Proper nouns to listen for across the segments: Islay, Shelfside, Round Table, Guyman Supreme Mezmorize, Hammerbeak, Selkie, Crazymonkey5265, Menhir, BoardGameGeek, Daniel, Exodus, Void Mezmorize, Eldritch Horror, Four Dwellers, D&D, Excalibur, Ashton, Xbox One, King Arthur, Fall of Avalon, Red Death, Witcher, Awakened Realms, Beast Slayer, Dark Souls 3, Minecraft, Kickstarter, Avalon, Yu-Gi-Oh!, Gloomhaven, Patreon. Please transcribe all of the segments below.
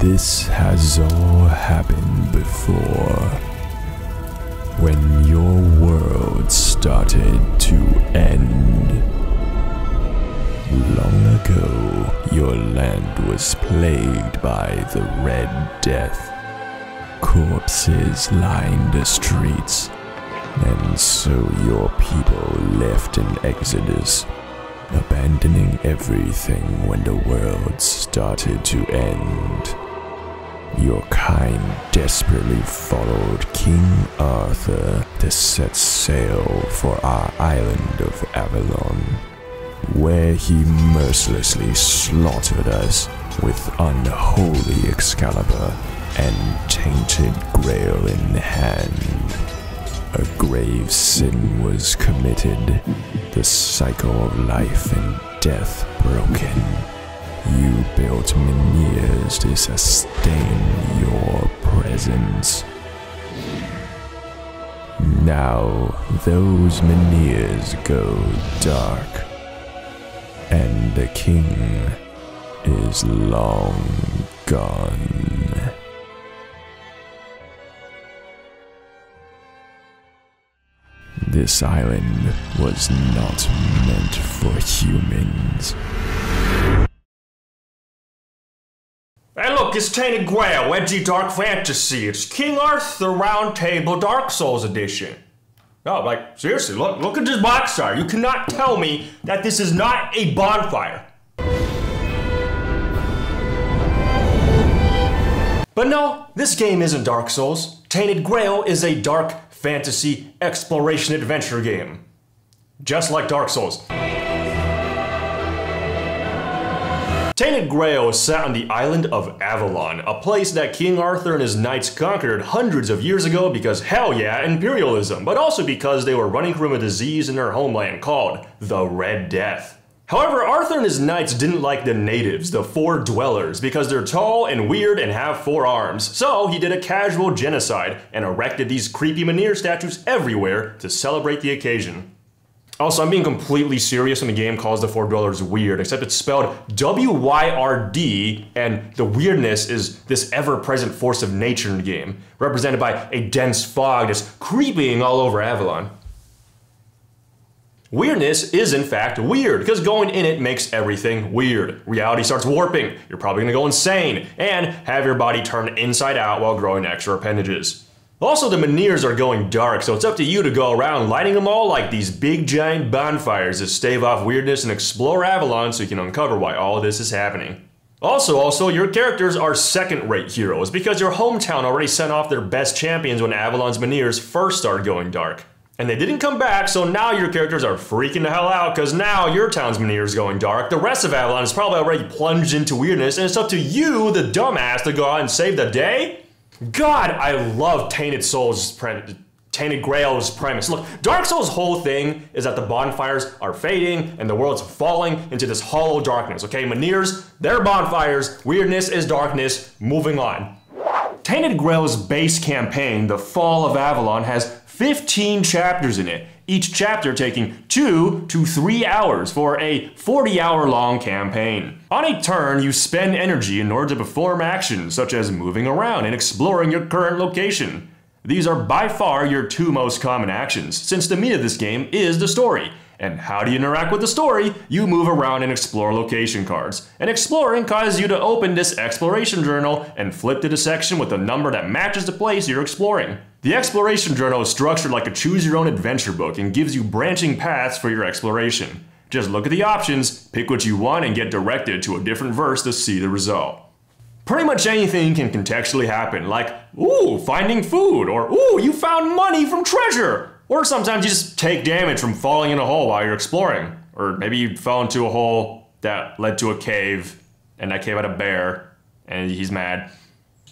This has all happened before. When your world started to end. Long ago, your land was plagued by the Red Death. Corpses lined the streets, and so your people left in Exodus, abandoning everything when the world started to end. Your kind desperately followed King Arthur to set sail for our island of Avalon, where he mercilessly slaughtered us with unholy Excalibur and Tainted Grail in hand. A grave sin was committed, the cycle of life and death broken. You built menhirs to sustain your presence. Now those menhirs go dark, and the king is long gone. This island was not meant for humans. Hey look, it's Tainted Grail, edgy dark fantasy. It's King Arthur, Round Table, Dark Souls edition. No, like, seriously, look at this box art. You cannot tell me that this is not a bonfire. But no, this game isn't Dark Souls. Tainted Grail is a dark fantasy exploration adventure game. Just like Dark Souls. Tainted Grail is set on the island of Avalon, a place that King Arthur and his knights conquered hundreds of years ago because, hell yeah, imperialism, but also because they were running from a disease in their homeland called the Red Death. However, Arthur and his knights didn't like the natives, the Four Dwellers, because they're tall and weird and have four arms. So he did a casual genocide and erected these creepy menhir statues everywhere to celebrate the occasion. Also, I'm being completely serious when the game calls the Four Dwellers weird, except it's spelled W-Y-R-D, and the weirdness is this ever-present force of nature in the game, represented by a dense fog that's creeping all over Avalon. Weirdness is, in fact, weird, because going in it makes everything weird. Reality starts warping, you're probably gonna go insane, and have your body turn inside out while growing extra appendages. Also, the menhirs are going dark, so it's up to you to go around lighting them all like these big giant bonfires to stave off weirdness and explore Avalon so you can uncover why all this is happening. Also, your characters are second-rate heroes because your hometown already sent off their best champions when Avalon's menhirs first started going dark. And they didn't come back, so now your characters are freaking the hell out because now your town's menhir is going dark. The rest of Avalon is probably already plunged into weirdness, and it's up to you, the dumbass, to go out and save the day? God, I love Tainted Grail's premise. Look, Dark Souls' whole thing is that the bonfires are fading and the world's falling into this hollow darkness, okay? Menhirs, they're bonfires, weirdness is darkness, moving on. Tainted Grail's base campaign, The Fall of Avalon, has 15 chapters in it, each chapter taking 2 to 3 hours for a 40-hour-long campaign. On a turn, you spend energy in order to perform actions such as moving around and exploring your current location. These are by far your two most common actions, since the meat of this game is the story. And how do you interact with the story? You move around and explore location cards. And exploring causes you to open this exploration journal and flip to the section with a number that matches the place you're exploring. The exploration journal is structured like a choose-your-own-adventure book and gives you branching paths for your exploration. Just look at the options, pick what you want, and get directed to a different verse to see the result. Pretty much anything can contextually happen, like, ooh, finding food, or ooh, you found money from treasure. Or sometimes you just take damage from falling in a hole while you're exploring. Or maybe you fell into a hole that led to a cave, and that cave had a bear, and he's mad.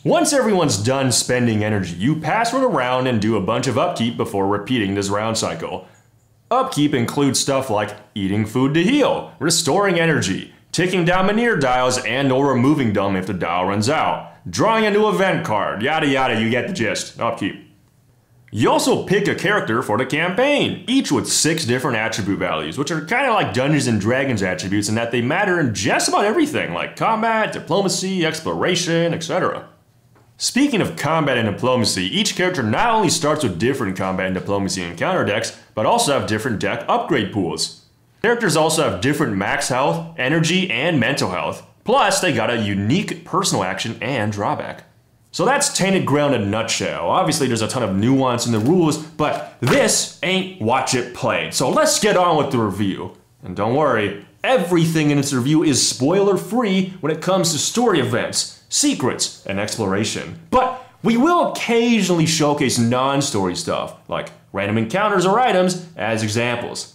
Once everyone's done spending energy, you pass it around and do a bunch of upkeep before repeating this round cycle. Upkeep includes stuff like eating food to heal, restoring energy, ticking down menhir dials and or removing them if the dial runs out, drawing a new event card, yada yada, you get the gist, upkeep. You also pick a character for the campaign, each with 6 different attribute values, which are kind of like Dungeons & Dragons attributes in that they matter in just about everything, like combat, diplomacy, exploration, etc. Speaking of combat and diplomacy, each character not only starts with different combat and diplomacy encounter decks, but also have different deck upgrade pools. Characters also have different max health, energy, and mental health. Plus, they got a unique personal action and drawback. So that's Tainted Grail in a nutshell. Obviously, there's a ton of nuance in the rules, but this ain't Watch It Played. So let's get on with the review. And don't worry, everything in this review is spoiler-free when it comes to story events, secrets, and exploration. But we will occasionally showcase non-story stuff, like random encounters or items, as examples.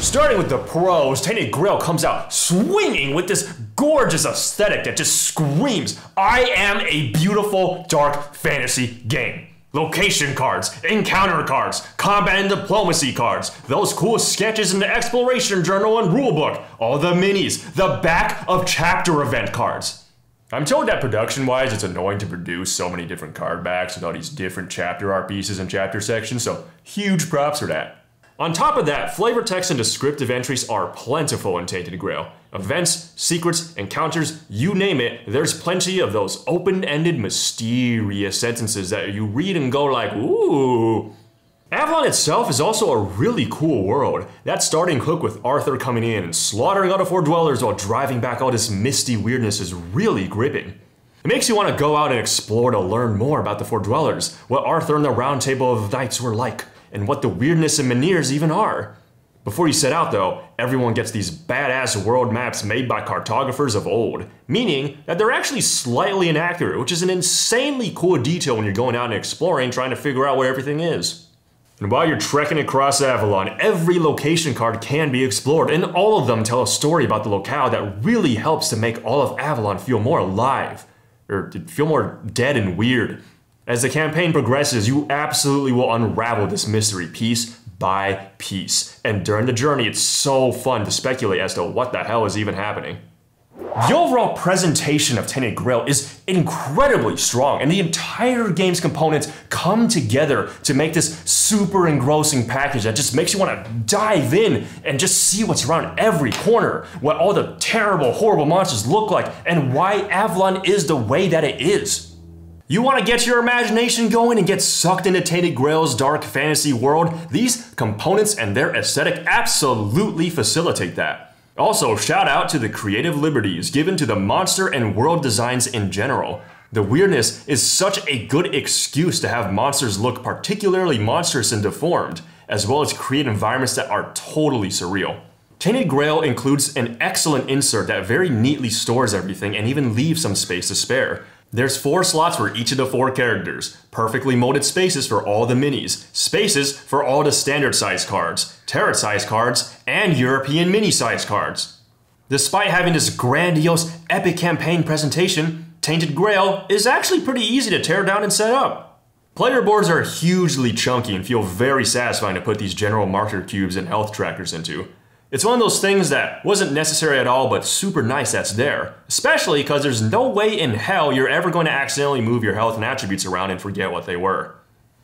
Starting with the pros, Tainted Grail comes out swinging with this gorgeous aesthetic that just screams, I am a beautiful dark fantasy game. Location cards, encounter cards, combat and diplomacy cards, those cool sketches in the exploration journal and rulebook, all the minis, the back of chapter event cards. I'm told that production-wise, it's annoying to produce so many different card backs with all these different chapter art pieces and chapter sections, so huge props for that. On top of that, flavor text and descriptive entries are plentiful in Tainted Grail. Events, secrets, encounters, you name it, there's plenty of those open-ended, mysterious sentences that you read and go like, ooh. Avalon itself is also a really cool world. That starting hook with Arthur coming in and slaughtering all the Four Dwellers while driving back all this misty weirdness is really gripping. It makes you want to go out and explore to learn more about the Four Dwellers, what Arthur and the Round Table of Knights were like, and what the weirdness and Menhirs even are. Before you set out though, everyone gets these badass world maps made by cartographers of old, meaning that they're actually slightly inaccurate, which is an insanely cool detail when you're going out and exploring, trying to figure out where everything is. And while you're trekking across Avalon, every location card can be explored, and all of them tell a story about the locale that really helps to make all of Avalon feel more alive, or feel more dead and weird. As the campaign progresses, you absolutely will unravel this mystery piece by piece. And during the journey, it's so fun to speculate as to what the hell is even happening. The overall presentation of Tainted Grail is incredibly strong, and the entire game's components come together to make this super engrossing package that just makes you want to dive in and just see what's around every corner, what all the terrible, horrible monsters look like, and why Avalon is the way that it is. You want to get your imagination going and get sucked into Tainted Grail's dark fantasy world? These components and their aesthetic absolutely facilitate that. Also, shout out to the creative liberties given to the monster and world designs in general. The weirdness is such a good excuse to have monsters look particularly monstrous and deformed, as well as create environments that are totally surreal. Tainted Grail includes an excellent insert that very neatly stores everything and even leaves some space to spare. There's 4 slots for each of the 4 characters, perfectly molded spaces for all the minis, spaces for all the standard size cards, tarot size cards, and European mini size cards. Despite having this grandiose, epic campaign presentation, Tainted Grail is actually pretty easy to tear down and set up. Player boards are hugely chunky and feel very satisfying to put these general marker cubes and health trackers into. It's one of those things that wasn't necessary at all, but super nice that's there. Especially because there's no way in hell you're ever going to accidentally move your health and attributes around and forget what they were.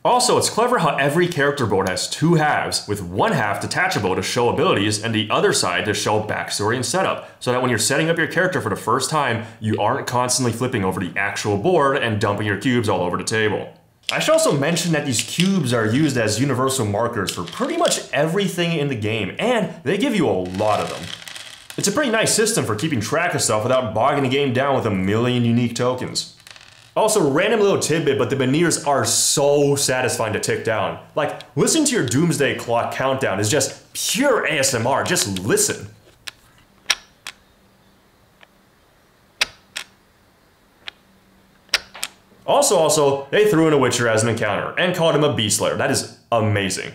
Also, it's clever how every character board has 2 halves, with one half detachable to show abilities and the other side to show backstory and setup, so that when you're setting up your character for the first time, you aren't constantly flipping over the actual board and dumping your cubes all over the table. I should also mention that these cubes are used as universal markers for pretty much everything in the game, and they give you a lot of them. It's a pretty nice system for keeping track of stuff without bogging the game down with a million unique tokens. Also, random little tidbit, but the Menhirs are so satisfying to tick down. Like, listening to your doomsday clock countdown is just pure ASMR, just listen. Also, they threw in a Witcher as an encounter and called him a Beast Slayer. That is amazing.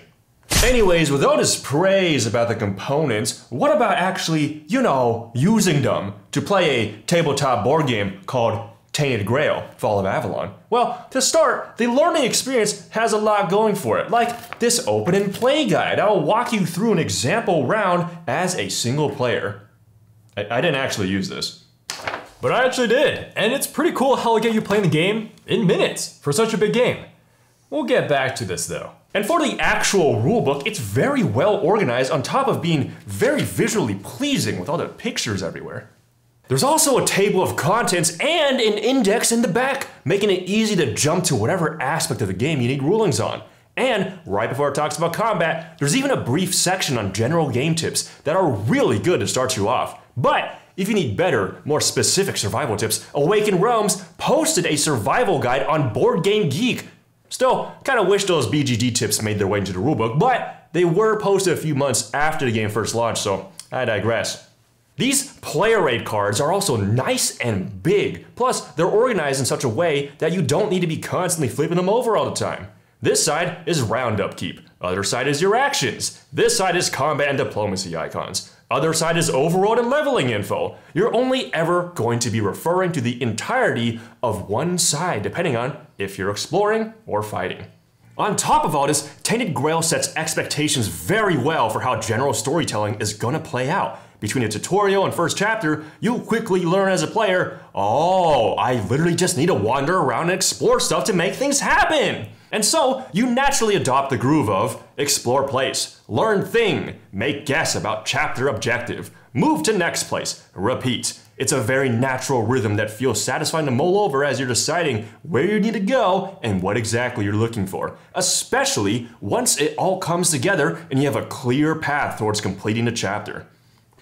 Anyways, with all this praise about the components, what about actually, you know, using them to play a tabletop board game called Tainted Grail, Fall of Avalon? Well, to start, the learning experience has a lot going for it, like this open and play guide. I'll walk you through an example round as a single player. I didn't actually use this. But I actually did, and it's pretty cool how it'll get you playing the game in minutes for such a big game. We'll get back to this though. And for the actual rulebook, it's very well organized on top of being very visually pleasing with all the pictures everywhere. There's also a table of contents and an index in the back, making it easy to jump to whatever aspect of the game you need rulings on. And right before it talks about combat, there's even a brief section on general game tips that are really good to start you off. But if you need better, more specific survival tips, Awakened Realms posted a survival guide on BoardGameGeek. Still, kinda wish those BGG tips made their way into the rulebook, but they were posted a few months after the game first launched, so I digress. These player aid cards are also nice and big, plus they're organized in such a way that you don't need to be constantly flipping them over all the time. This side is round upkeep, other side is your actions, this side is combat and diplomacy icons, other side is overworld and leveling info. You're only ever going to be referring to the entirety of one side depending on if you're exploring or fighting. On top of all this, Tainted Grail sets expectations very well for how general storytelling is gonna play out. Between a tutorial and first chapter, you'll quickly learn as a player, oh, I literally just need to wander around and explore stuff to make things happen. And so you naturally adopt the groove of explore place, learn thing, make guess about chapter objective, move to next place, repeat. It's a very natural rhythm that feels satisfying to mull over as you're deciding where you need to go and what exactly you're looking for, especially once it all comes together and you have a clear path towards completing the chapter.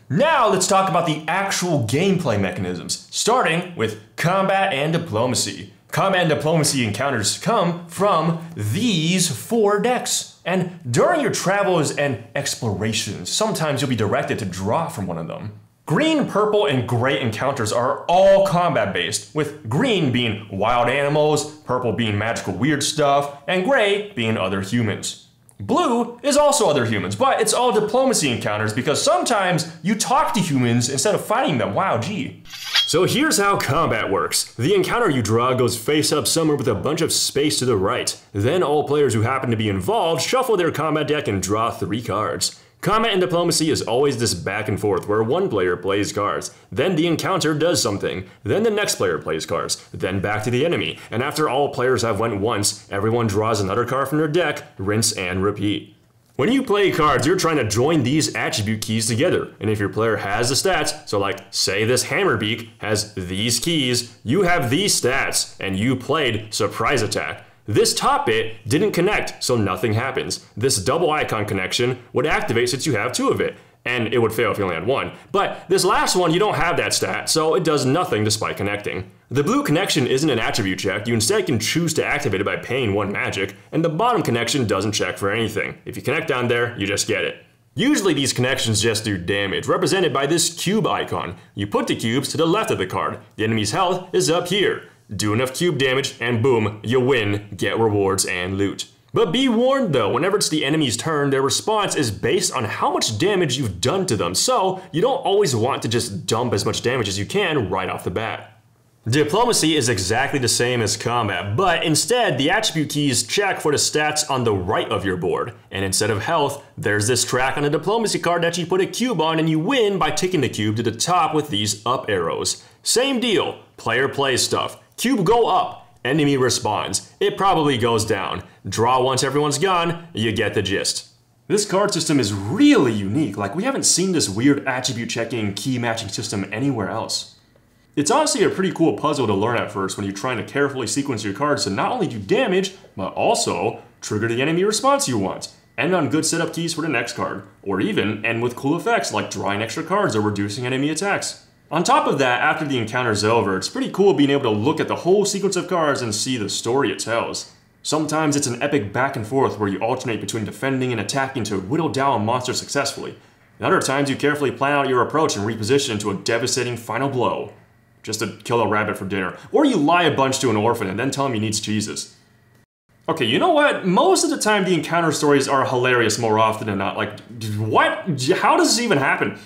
Now let's talk about the actual gameplay mechanisms, starting with combat and diplomacy. Combat and diplomacy encounters come from these four decks, and during your travels and explorations, sometimes you'll be directed to draw from one of them. Green, purple, and gray encounters are all combat-based, with green being wild animals, purple being magical weird stuff, and gray being other humans. Blue is also other humans, but it's all diplomacy encounters because sometimes you talk to humans instead of fighting them. Wow, gee. So here's how combat works. The encounter you draw goes face up somewhere with a bunch of space to the right. Then all players who happen to be involved shuffle their combat deck and draw 3 cards. Combat and diplomacy is always this back and forth where one player plays cards, then the encounter does something, then the next player plays cards, then back to the enemy, and after all players have went once, everyone draws another card from their deck, rinse and repeat. When you play cards, you're trying to join these attribute keys together, and if your player has the stats, so like say this Hammerbeak has these keys, you have these stats, and you played Surprise Attack. This top bit didn't connect, so nothing happens. This double icon connection would activate since you have 2 of it, and it would fail if you only had 1. But this last one, you don't have that stat, so it does nothing despite connecting. The blue connection isn't an attribute check, you instead can choose to activate it by paying 1 magic, and the bottom connection doesn't check for anything. If you connect down there, you just get it. Usually these connections just do damage, represented by this cube icon. You put the cubes to the left of the card. The enemy's health is up here. Do enough cube damage, and boom, you win, get rewards and loot. But be warned though, whenever it's the enemy's turn, their response is based on how much damage you've done to them, so you don't always want to just dump as much damage as you can right off the bat. Diplomacy is exactly the same as combat, but instead the attribute keys check for the stats on the right of your board, and instead of health, there's this track on a diplomacy card that you put a cube on and you win by ticking the cube to the top with these up arrows. Same deal, player plays stuff. Cube go up, enemy responds. It probably goes down. Draw once everyone's gone, you get the gist. This card system is really unique, like we haven't seen this weird attribute checking, key matching system anywhere else. It's honestly a pretty cool puzzle to learn at first when you're trying to carefully sequence your cards to not only do damage, but also trigger the enemy response you want, end on good setup keys for the next card, or even end with cool effects like drawing extra cards or reducing enemy attacks. On top of that, after the encounter's over, it's pretty cool being able to look at the whole sequence of cards and see the story it tells. Sometimes it's an epic back and forth where you alternate between defending and attacking to whittle down a monster successfully. And other times you carefully plan out your approach and reposition to a devastating final blow, just to kill a rabbit for dinner. Or you lie a bunch to an orphan and then tell him he needs cheeses. Okay, you know what? Most of the time the encounter stories are hilarious more often than not. Like, what? How does this even happen?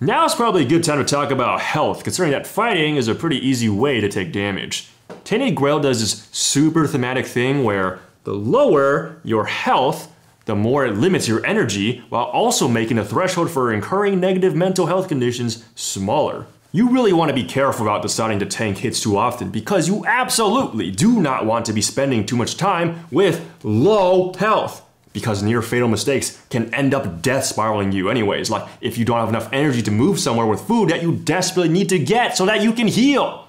Now is probably a good time to talk about health, considering that fighting is a pretty easy way to take damage. Tainted Grail does this super thematic thing where the lower your health, the more it limits your energy, while also making the threshold for incurring negative mental health conditions smaller. You really want to be careful about deciding to tank hits too often because you absolutely do not want to be spending too much time with low health. because near fatal mistakes can end up death spiraling you anyways. Like if you don't have enough energy to move somewhere with food that you desperately need to get so that you can heal.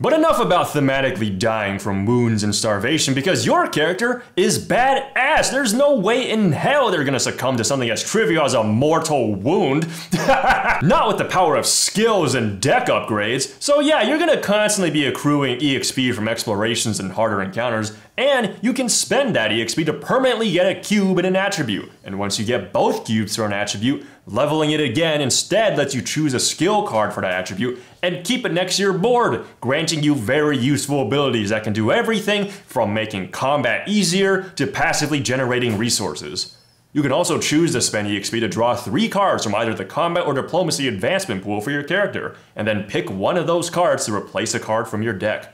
But enough about thematically dying from wounds and starvation, because your character is badass. There's no way in hell they're gonna succumb to something as trivial as a mortal wound. Not with the power of skills and deck upgrades. So yeah, you're gonna constantly be accruing EXP from explorations and harder encounters, and you can spend that EXP to permanently get a cube and an attribute. And once you get both cubes for an attribute, leveling it again instead lets you choose a skill card for that attribute and keep it next to your board, granting you very useful abilities that can do everything from making combat easier to passively generating resources. You can also choose to spend EXP to draw 3 cards from either the combat or diplomacy advancement pool for your character, and then pick one of those cards to replace a card from your deck.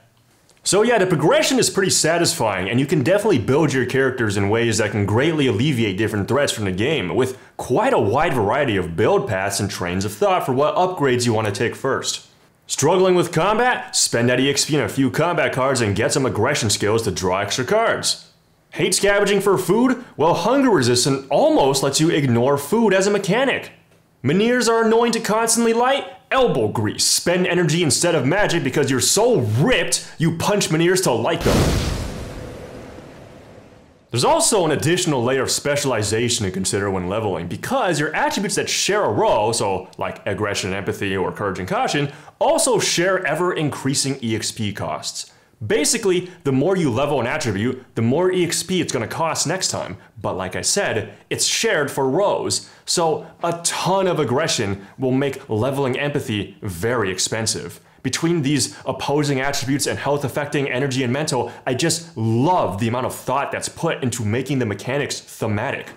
So yeah, the progression is pretty satisfying, and you can definitely build your characters in ways that can greatly alleviate different threats from the game, with quite a wide variety of build paths and trains of thought for what upgrades you want to take first. Struggling with combat? Spend that EXP on a few combat cards and get some aggression skills to draw extra cards. Hate scavenging for food? Well, hunger resistant almost lets you ignore food as a mechanic. Menhirs are annoying to constantly light? Elbow grease. Spend energy instead of magic because you're so ripped, you punch Menhirs to light them. There's also an additional layer of specialization to consider when leveling, because your attributes that share a row, so like aggression and empathy or courage and caution, also share ever-increasing EXP costs. Basically, the more you level an attribute, the more EXP it's going to cost next time. But like I said, it's shared for rows, so a ton of aggression will make leveling empathy very expensive. Between these opposing attributes and health affecting energy and mental, I just love the amount of thought that's put into making the mechanics thematic.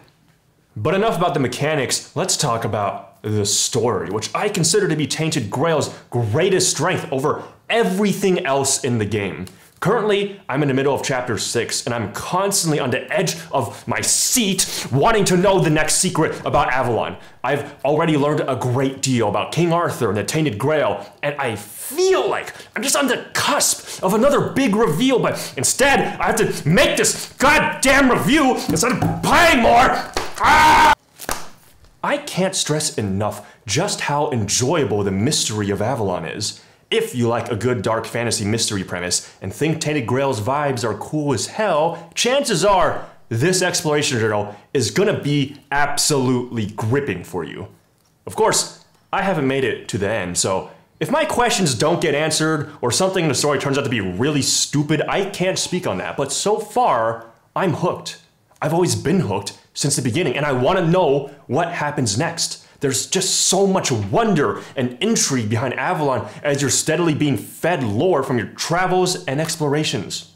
But enough about the mechanics, let's talk about the story, which I consider to be Tainted Grail's greatest strength over everything else in the game. Currently, I'm in the middle of chapter 6, and I'm constantly on the edge of my seat wanting to know the next secret about Avalon. I've already learned a great deal about King Arthur and the Tainted Grail, and I feel like I'm just on the cusp of another big reveal, but instead I have to make this goddamn review instead of buying more. Ah! I can't stress enough just how enjoyable the mystery of Avalon is. If you like a good dark fantasy mystery premise and think Tainted Grail's vibes are cool as hell, chances are this exploration journal is gonna be absolutely gripping for you. Of course, I haven't made it to the end, so if my questions don't get answered or something in the story turns out to be really stupid, I can't speak on that, but so far, I'm hooked. I've always been hooked since the beginning, and I wanna know what happens next. There's just so much wonder and intrigue behind Avalon as you're steadily being fed lore from your travels and explorations.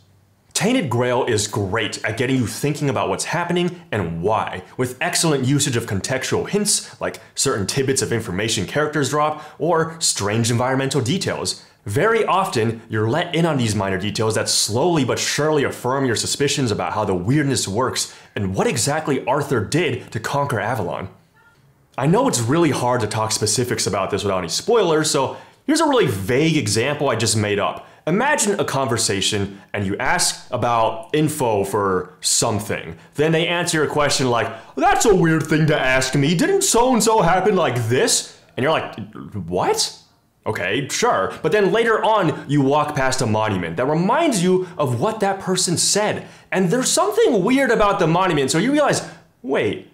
Tainted Grail is great at getting you thinking about what's happening and why, with excellent usage of contextual hints like certain tidbits of information characters drop or strange environmental details. Very often, you're let in on these minor details that slowly but surely affirm your suspicions about how the weirdness works and what exactly Arthur did to conquer Avalon. I know it's really hard to talk specifics about this without any spoilers, so here's a really vague example I just made up. Imagine a conversation and you ask about info for something. Then they answer your question like, "That's a weird thing to ask me. Didn't so-and-so happen like this?" And you're like, "What? Okay, sure." But then later on, you walk past a monument that reminds you of what that person said. And there's something weird about the monument, so you realize, wait,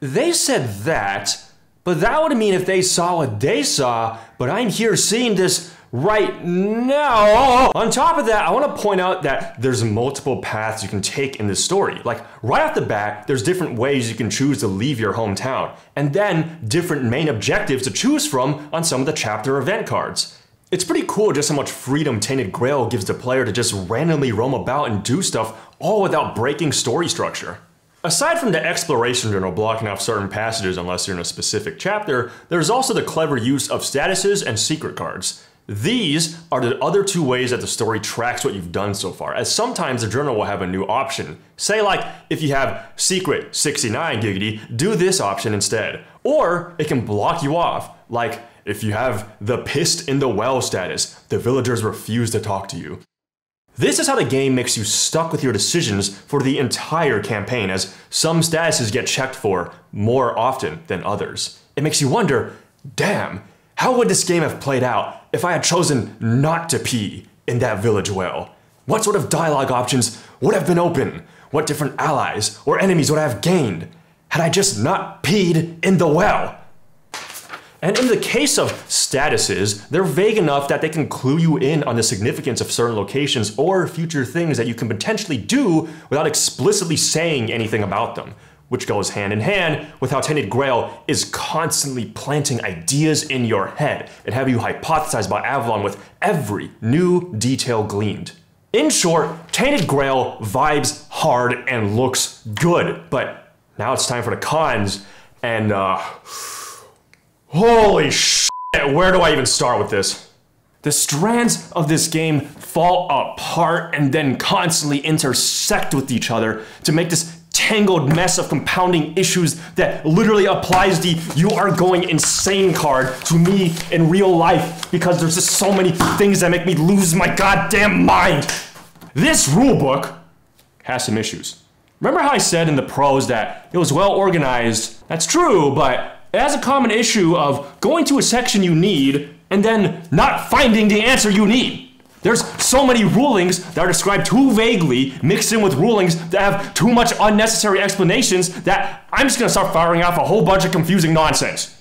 they said that, but that would mean if they saw what they saw, but I'm here seeing this right now. On top of that, I want to point out that there's multiple paths you can take in this story. Like right off the bat, there's different ways you can choose to leave your hometown, and then different main objectives to choose from on some of the chapter event cards. It's pretty cool just how much freedom Tainted Grail gives the player to just randomly roam about and do stuff, all without breaking story structure. Aside from the exploration journal blocking off certain passages unless you're in a specific chapter, there's also the clever use of statuses and secret cards. These are the other two ways that the story tracks what you've done so far, as sometimes the journal will have a new option. Say like, if you have secret 69 giggity, do this option instead. Or it can block you off, like if you have the pissed in the well status, the villagers refuse to talk to you. This is how the game makes you stuck with your decisions for the entire campaign, as some statuses get checked for more often than others. It makes you wonder, damn, how would this game have played out if I had chosen not to pee in that village well? What sort of dialogue options would have been open? What different allies or enemies would I have gained had I just not peed in the well? And in the case of statuses, they're vague enough that they can clue you in on the significance of certain locations or future things that you can potentially do without explicitly saying anything about them, which goes hand in hand with how Tainted Grail is constantly planting ideas in your head and having you hypothesize about Avalon with every new detail gleaned. In short, Tainted Grail vibes hard and looks good, but now it's time for the cons, and holy shit, where do I even start with this? The strands of this game fall apart and then constantly intersect with each other to make this tangled mess of compounding issues that literally applies the "you are going insane" card to me in real life, because there's just so many things that make me lose my goddamn mind. This rulebook has some issues. Remember how I said in the pros that it was well organized? That's true, but it has a common issue of going to a section you need and then not finding the answer you need. There's so many rulings that are described too vaguely, mixed in with rulings that have too much unnecessary explanations, that I'm just gonna start firing off a whole bunch of confusing nonsense.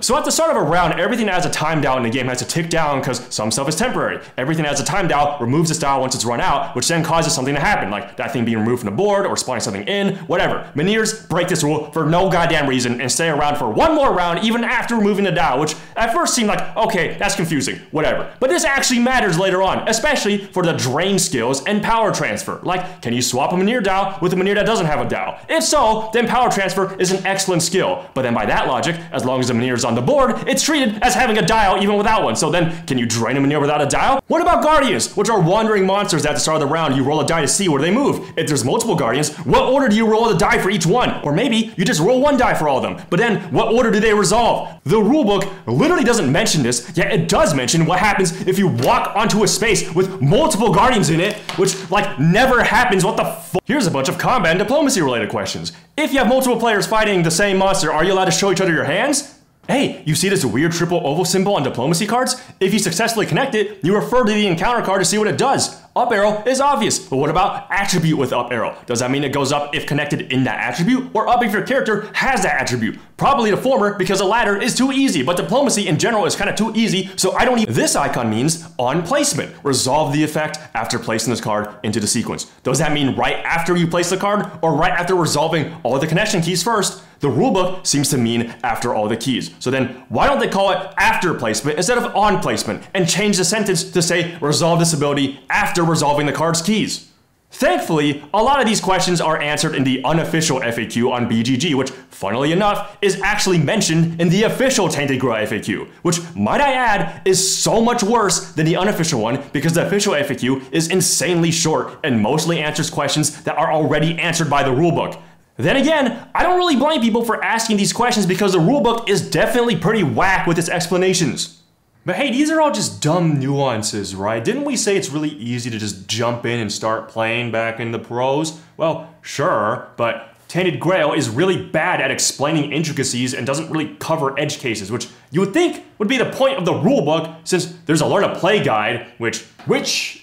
So at the start of a round, everything that has a time down in the game has to tick down because some stuff is temporary. Everything that has a time down removes its dial once it's run out, which then causes something to happen, like that thing being removed from the board or spawning something in, whatever. Menhirs break this rule for no goddamn reason and stay around for one more round even after removing the dial, which at first seemed like, okay, that's confusing, whatever. But this actually matters later on, especially for the drain skills and power transfer. Like, can you swap a Menhir dial with a Menhir that doesn't have a dial? If so, then power transfer is an excellent skill. But then by that logic, as long as the Menhir is on the board, it's treated as having a dial even without one. So then, can you drain a Menhir without a dial? What about guardians, which are wandering monsters that at the start of the round you roll a die to see where they move? If there's multiple guardians, what order do you roll the die for each one? Or maybe you just roll one die for all of them, but then what order do they resolve? The rulebook literally doesn't mention this, yet it does mention what happens if you walk onto a space with multiple guardians in it, which like never happens. What the fuck? Here's a bunch of combat and diplomacy related questions. If you have multiple players fighting the same monster, are you allowed to show each other your hands? Hey, you see this weird triple oval symbol on diplomacy cards? If you successfully connect it, you refer to the encounter card to see what it does. Up arrow is obvious, but what about attribute with up arrow? Does that mean it goes up if connected in that attribute, or up if your character has that attribute? Probably the former, because the latter is too easy, but diplomacy in general is kind of too easy, so I don't even... This icon means on placement. Resolve the effect after placing this card into the sequence. Does that mean right after you place the card, or right after resolving all the connection keys first? The rulebook seems to mean after all the keys. So then why don't they call it after placement instead of on placement, and change the sentence to say resolve this ability after resolving the card's keys? Thankfully, a lot of these questions are answered in the unofficial FAQ on BGG, which, funnily enough, is actually mentioned in the official Tainted Grail FAQ, which, might I add, is so much worse than the unofficial one because the official FAQ is insanely short and mostly answers questions that are already answered by the rulebook. Then again, I don't really blame people for asking these questions because the rulebook is definitely pretty whack with its explanations. But hey, these are all just dumb nuances, right? Didn't we say it's really easy to just jump in and start playing back in the pros? Well, sure, but Tainted Grail is really bad at explaining intricacies and doesn't really cover edge cases, which you would think would be the point of the rulebook, since there's a learn to play guide, which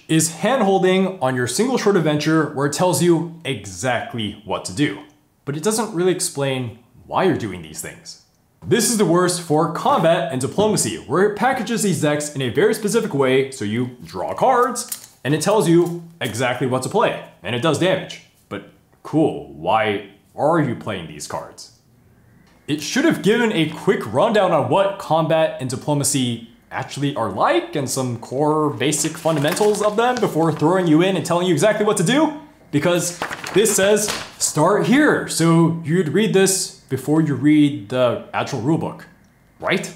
is hand-holding on your single short adventure where it tells you exactly what to do. But it doesn't really explain why you're doing these things. This is the worst for combat and diplomacy, where it packages these decks in a very specific way, so you draw cards, and it tells you exactly what to play, and it does damage. But cool, why are you playing these cards? It should have given a quick rundown on what combat and diplomacy actually are like, and some core basic fundamentals of them before throwing you in and telling you exactly what to do, because this says, start here. So you'd read this before you read the actual rulebook, right?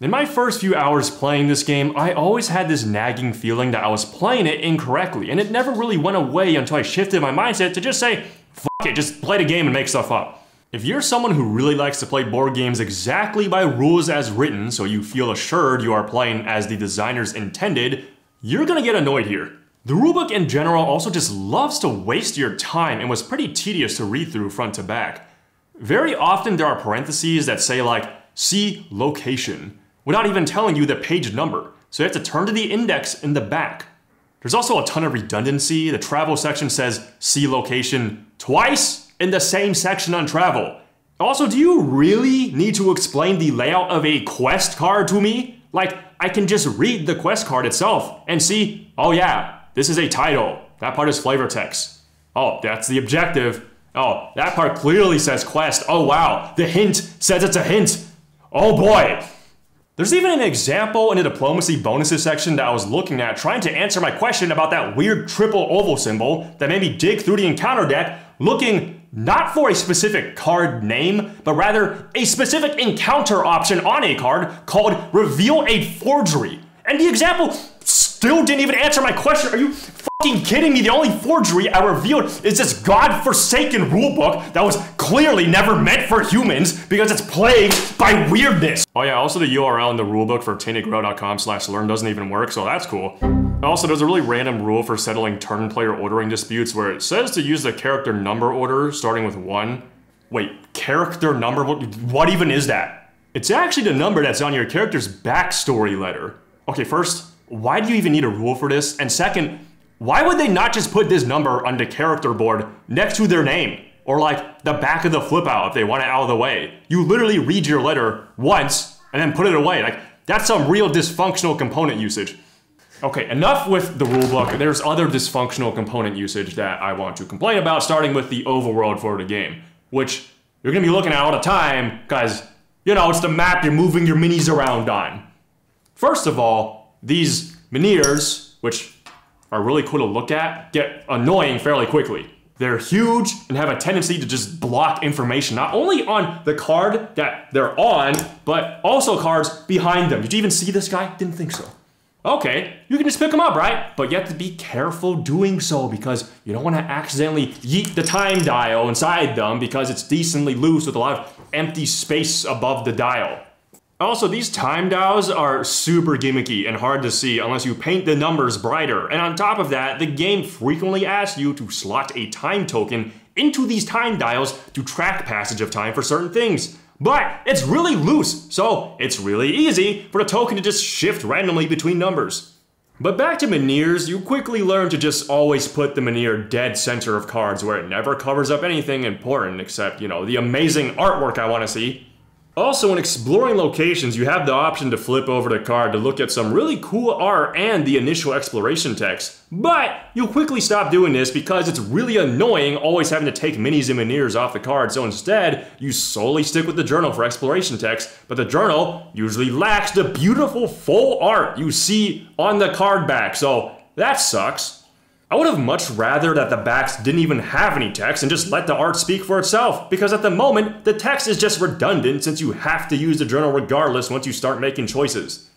In my first few hours playing this game, I always had this nagging feeling that I was playing it incorrectly, and it never really went away until I shifted my mindset to just say, fuck it, just play the game and make stuff up. If you're someone who really likes to play board games exactly by rules as written, so you feel assured you are playing as the designers intended, you're gonna get annoyed here. The rulebook in general also just loves to waste your time and was pretty tedious to read through front to back. Very often there are parentheses that say like, see location, without even telling you the page number, so you have to turn to the index in the back. There's also a ton of redundancy. The travel section says see location twice in the same section on travel. Also, do you really need to explain the layout of a quest card to me? Like, I can just read the quest card itself and see, oh yeah, this is a title. That part is flavor text. Oh, that's the objective. Oh, that part clearly says quest. Oh wow, the hint says it's a hint. Oh boy. There's even an example in the diplomacy bonuses section that I was looking at trying to answer my question about that weird triple oval symbol that made me dig through the encounter deck looking not for a specific card name, but rather a specific encounter option on a card called Reveal a Forgery. And the example still didn't even answer my question. Are you fucking kidding me? The only forgery I revealed is this godforsaken rulebook that was clearly never meant for humans because it's plagued by weirdness. Oh yeah, also the URL in the rulebook for taintedgrail.com/learn doesn't even work, so that's cool. Also, there's a really random rule for settling turn player ordering disputes where it says to use the character number order starting with 1. Wait, character number? What even is that? It's actually the number that's on your character's backstory letter. Okay, first, why do you even need a rule for this? And second, why would they not just put this number on the character board next to their name? Or like the back of the flip out if they want it out of the way. You literally read your letter once and then put it away. Like, that's some real dysfunctional component usage. Okay, enough with the rulebook. There's other dysfunctional component usage that I want to complain about, starting with the overworld for the game, which you're gonna be looking at all the time because, you know, it's the map you're moving your minis around on. First of all, these menhirs, which are really cool to look at, get annoying fairly quickly. They're huge and have a tendency to just block information, not only on the card that they're on, but also cards behind them. Did you even see this guy? Didn't think so. Okay, you can just pick them up, right? But you have to be careful doing so because you don't want to accidentally yeet the time dial inside them because it's decently loose with a lot of empty space above the dial. Also, these time dials are super gimmicky and hard to see unless you paint the numbers brighter. And on top of that, the game frequently asks you to slot a time token into these time dials to track passage of time for certain things. But it's really loose, so it's really easy for the token to just shift randomly between numbers. But back to menhirs, you quickly learn to just always put the menhir dead center of cards where it never covers up anything important except, you know, the amazing artwork I want to see. Also, in exploring locations, you have the option to flip over the card to look at some really cool art and the initial exploration text. But you'll quickly stop doing this because it's really annoying always having to take minis and menhirs off the card, so instead, you solely stick with the journal for exploration text, but the journal usually lacks the beautiful full art you see on the card back, so that sucks. I would have much rather that the backs didn't even have any text and just let the art speak for itself, because at the moment, the text is just redundant since you have to use the journal regardless once you start making choices.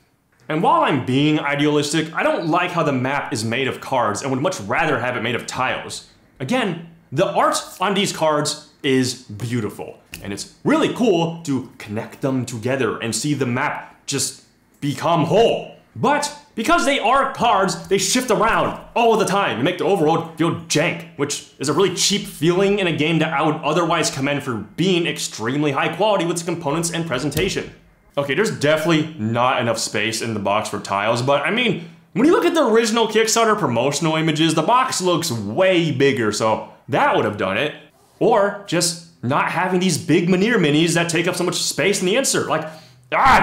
And while I'm being idealistic, I don't like how the map is made of cards and would much rather have it made of tiles. Again, the art on these cards is beautiful, and it's really cool to connect them together and see the map just become whole. But because they are cards, they shift around all the time and make the overworld feel jank, which is a really cheap feeling in a game that I would otherwise commend for being extremely high quality with its components and presentation. Okay, there's definitely not enough space in the box for tiles, but I mean, when you look at the original Kickstarter promotional images, the box looks way bigger, so that would have done it. Or just not having these big menhir minis that take up so much space in the insert. Like,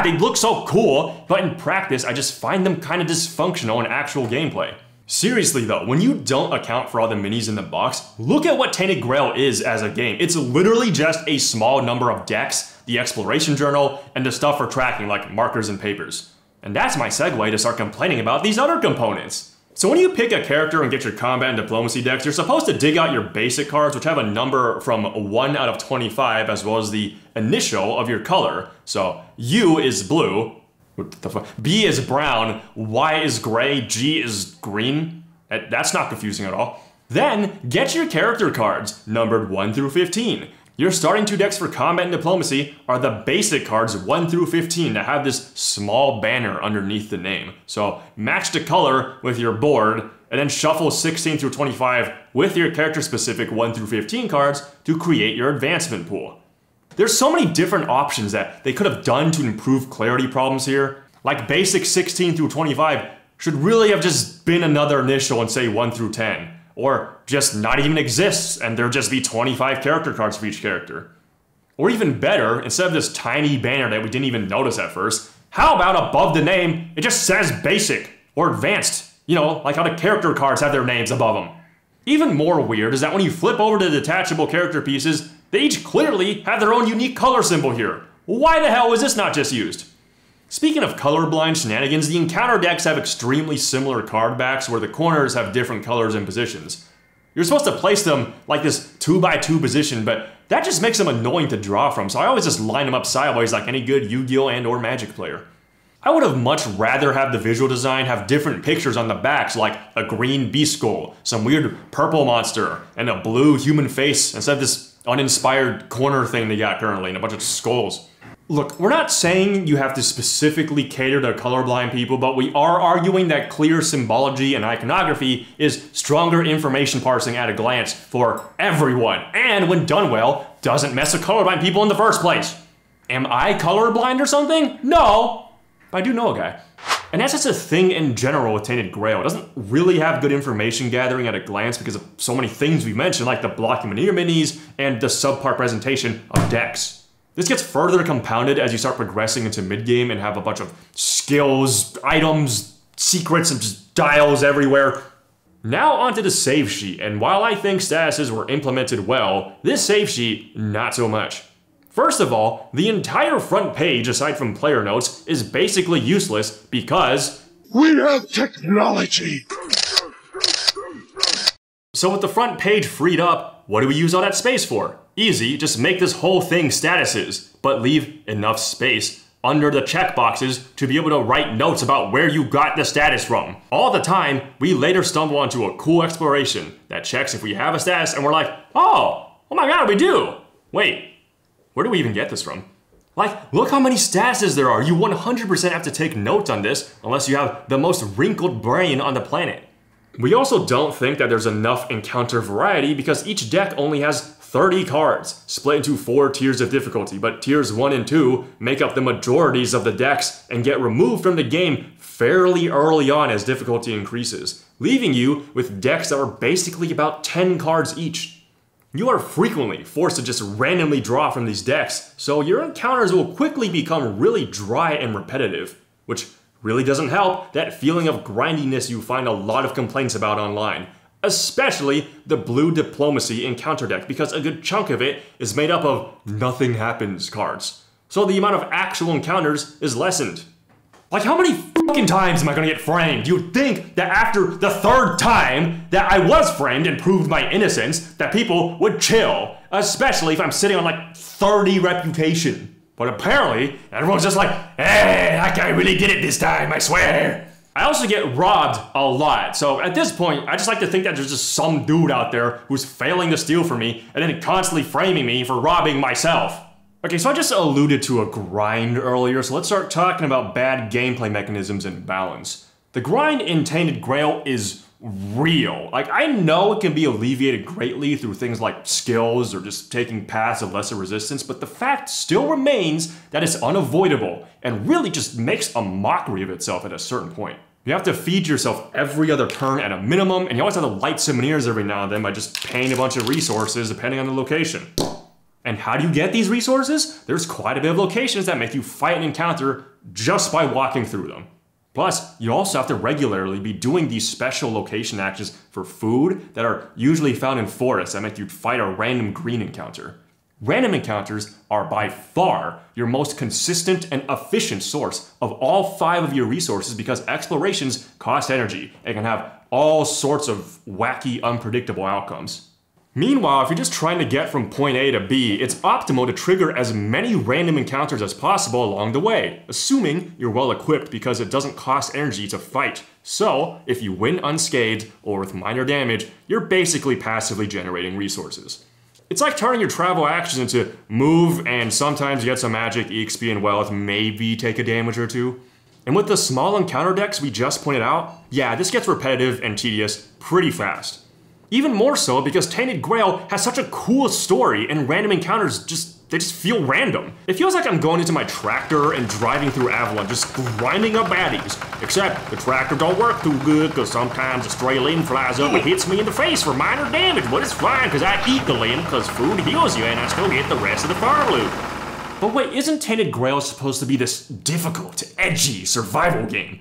they look so cool, but in practice, I just find them kind of dysfunctional in actual gameplay. Seriously though, when you don't account for all the minis in the box, look at what Tainted Grail is as a game. It's literally just a small number of decks, the exploration journal, and the stuff for tracking like markers and papers. And that's my segue to start complaining about these other components. So when you pick a character and get your combat and diplomacy decks, you're supposed to dig out your basic cards, which have a number from 1 out of 25, as well as the initial of your color. So U is blue, what the fuck? B is brown, Y is gray, G is green. That's not confusing at all. Then get your character cards, numbered 1 through 15. Your starting two decks for Combat and Diplomacy are the basic cards 1 through 15 that have this small banner underneath the name. So match the color with your board, and then shuffle 16 through 25 with your character-specific 1 through 15 cards to create your advancement pool. There's so many different options that they could have done to improve clarity problems here. Like basic 16 through 25 should really have just been another initial and say 1 through 10. Or just not even exists, and there'd just be 25 character cards for each character. Or even better, instead of this tiny banner that we didn't even notice at first, how about above the name, it just says basic or advanced, you know, like how the character cards have their names above them. Even more weird is that when you flip over to the detachable character pieces, they each clearly have their own unique color symbol here. Why the hell was this not just used? Speaking of colorblind shenanigans, the encounter decks have extremely similar card backs where the corners have different colors and positions. You're supposed to place them like this 2x2 position, but that just makes them annoying to draw from, so I always just line them up sideways like any good Yu-Gi-Oh! And or Magic player. I would have much rather have the visual design have different pictures on the backs, like a green beast skull, some weird purple monster, and a blue human face, instead of this uninspired corner thing they got currently and a bunch of skulls. Look, we're not saying you have to specifically cater to colorblind people, but we are arguing that clear symbology and iconography is stronger information parsing at a glance for everyone, and when done well, doesn't mess with colorblind people in the first place. Am I colorblind or something? No, but I do know a guy. And that's just a thing in general with Tainted Grail. It doesn't really have good information gathering at a glance because of so many things we mentioned, like the blocking Menhir minis and the subpar presentation of decks. This gets further compounded as you start progressing into mid-game and have a bunch of skills, items, secrets, and just dials everywhere. Now onto the save sheet, and while I think statuses were implemented well, this save sheet, not so much. First of all, the entire front page, aside from player notes, is basically useless because we have technology! So with the front page freed up, what do we use all that space for? Easy, just make this whole thing statuses, but leave enough space under the checkboxes to be able to write notes about where you got the status from. All the time, we later stumble onto a cool exploration that checks if we have a status and we're like, oh my god, we do. Wait, where do we even get this from? Like, look how many statuses there are. You 100% have to take notes on this unless you have the most wrinkled brain on the planet. We also don't think that there's enough encounter variety because each deck only has 30 cards, split into 4 tiers of difficulty, but tiers 1 and 2 make up the majorities of the decks and get removed from the game fairly early on as difficulty increases, leaving you with decks that are basically about 10 cards each. You are frequently forced to just randomly draw from these decks, so your encounters will quickly become really dry and repetitive, which really doesn't help that feeling of grindiness you find a lot of complaints about online. Especially the blue diplomacy encounter deck, because a good chunk of it is made up of nothing happens cards. So the amount of actual encounters is lessened. Like, how many fucking times am I gonna get framed? You'd think that after the 3rd time that I was framed and proved my innocence, that people would chill, especially if I'm sitting on like 30 reputation. But apparently, everyone's just like, hey, that guy really did it this time, I swear. I also get robbed a lot, so at this point, I just like to think that there's just some dude out there who's failing to steal from me and then constantly framing me for robbing myself. Okay, so I just alluded to a grind earlier, so let's start talking about bad gameplay mechanisms and balance. The grind in Tainted Grail is real. Like, I know it can be alleviated greatly through things like skills or just taking paths of lesser resistance, but the fact still remains that it's unavoidable and really just makes a mockery of itself at a certain point. You have to feed yourself every other turn at a minimum, and you always have to light some Menhirs every now and then by just paying a bunch of resources depending on the location. And how do you get these resources? There's quite a bit of locations that make you fight an encounter just by walking through them. Plus, you also have to regularly be doing these special location actions for food that are usually found in forests that make you fight a random green encounter. Random encounters are by far your most consistent and efficient source of all 5 of your resources because explorations cost energy and can have all sorts of wacky, unpredictable outcomes. Meanwhile, if you're just trying to get from point A to B, it's optimal to trigger as many random encounters as possible along the way, assuming you're well equipped because it doesn't cost energy to fight. So, if you win unscathed or with minor damage, you're basically passively generating resources. It's like turning your travel actions into move and sometimes get some magic, EXP, and wealth, maybe take a damage or two. And with the small encounter decks we just pointed out, yeah, this gets repetitive and tedious pretty fast. Even more so because Tainted Grail has such a cool story and random encounters just feel random. It feels like I'm going into my tractor and driving through Avalon, just grinding up baddies. Except the tractor don't work too good because sometimes a stray limb flies up and hits me in the face for minor damage, but it's fine because I eat the limb because food heals you and I still get the rest of the farm loot. But wait, isn't Tainted Grail supposed to be this difficult, edgy survival game?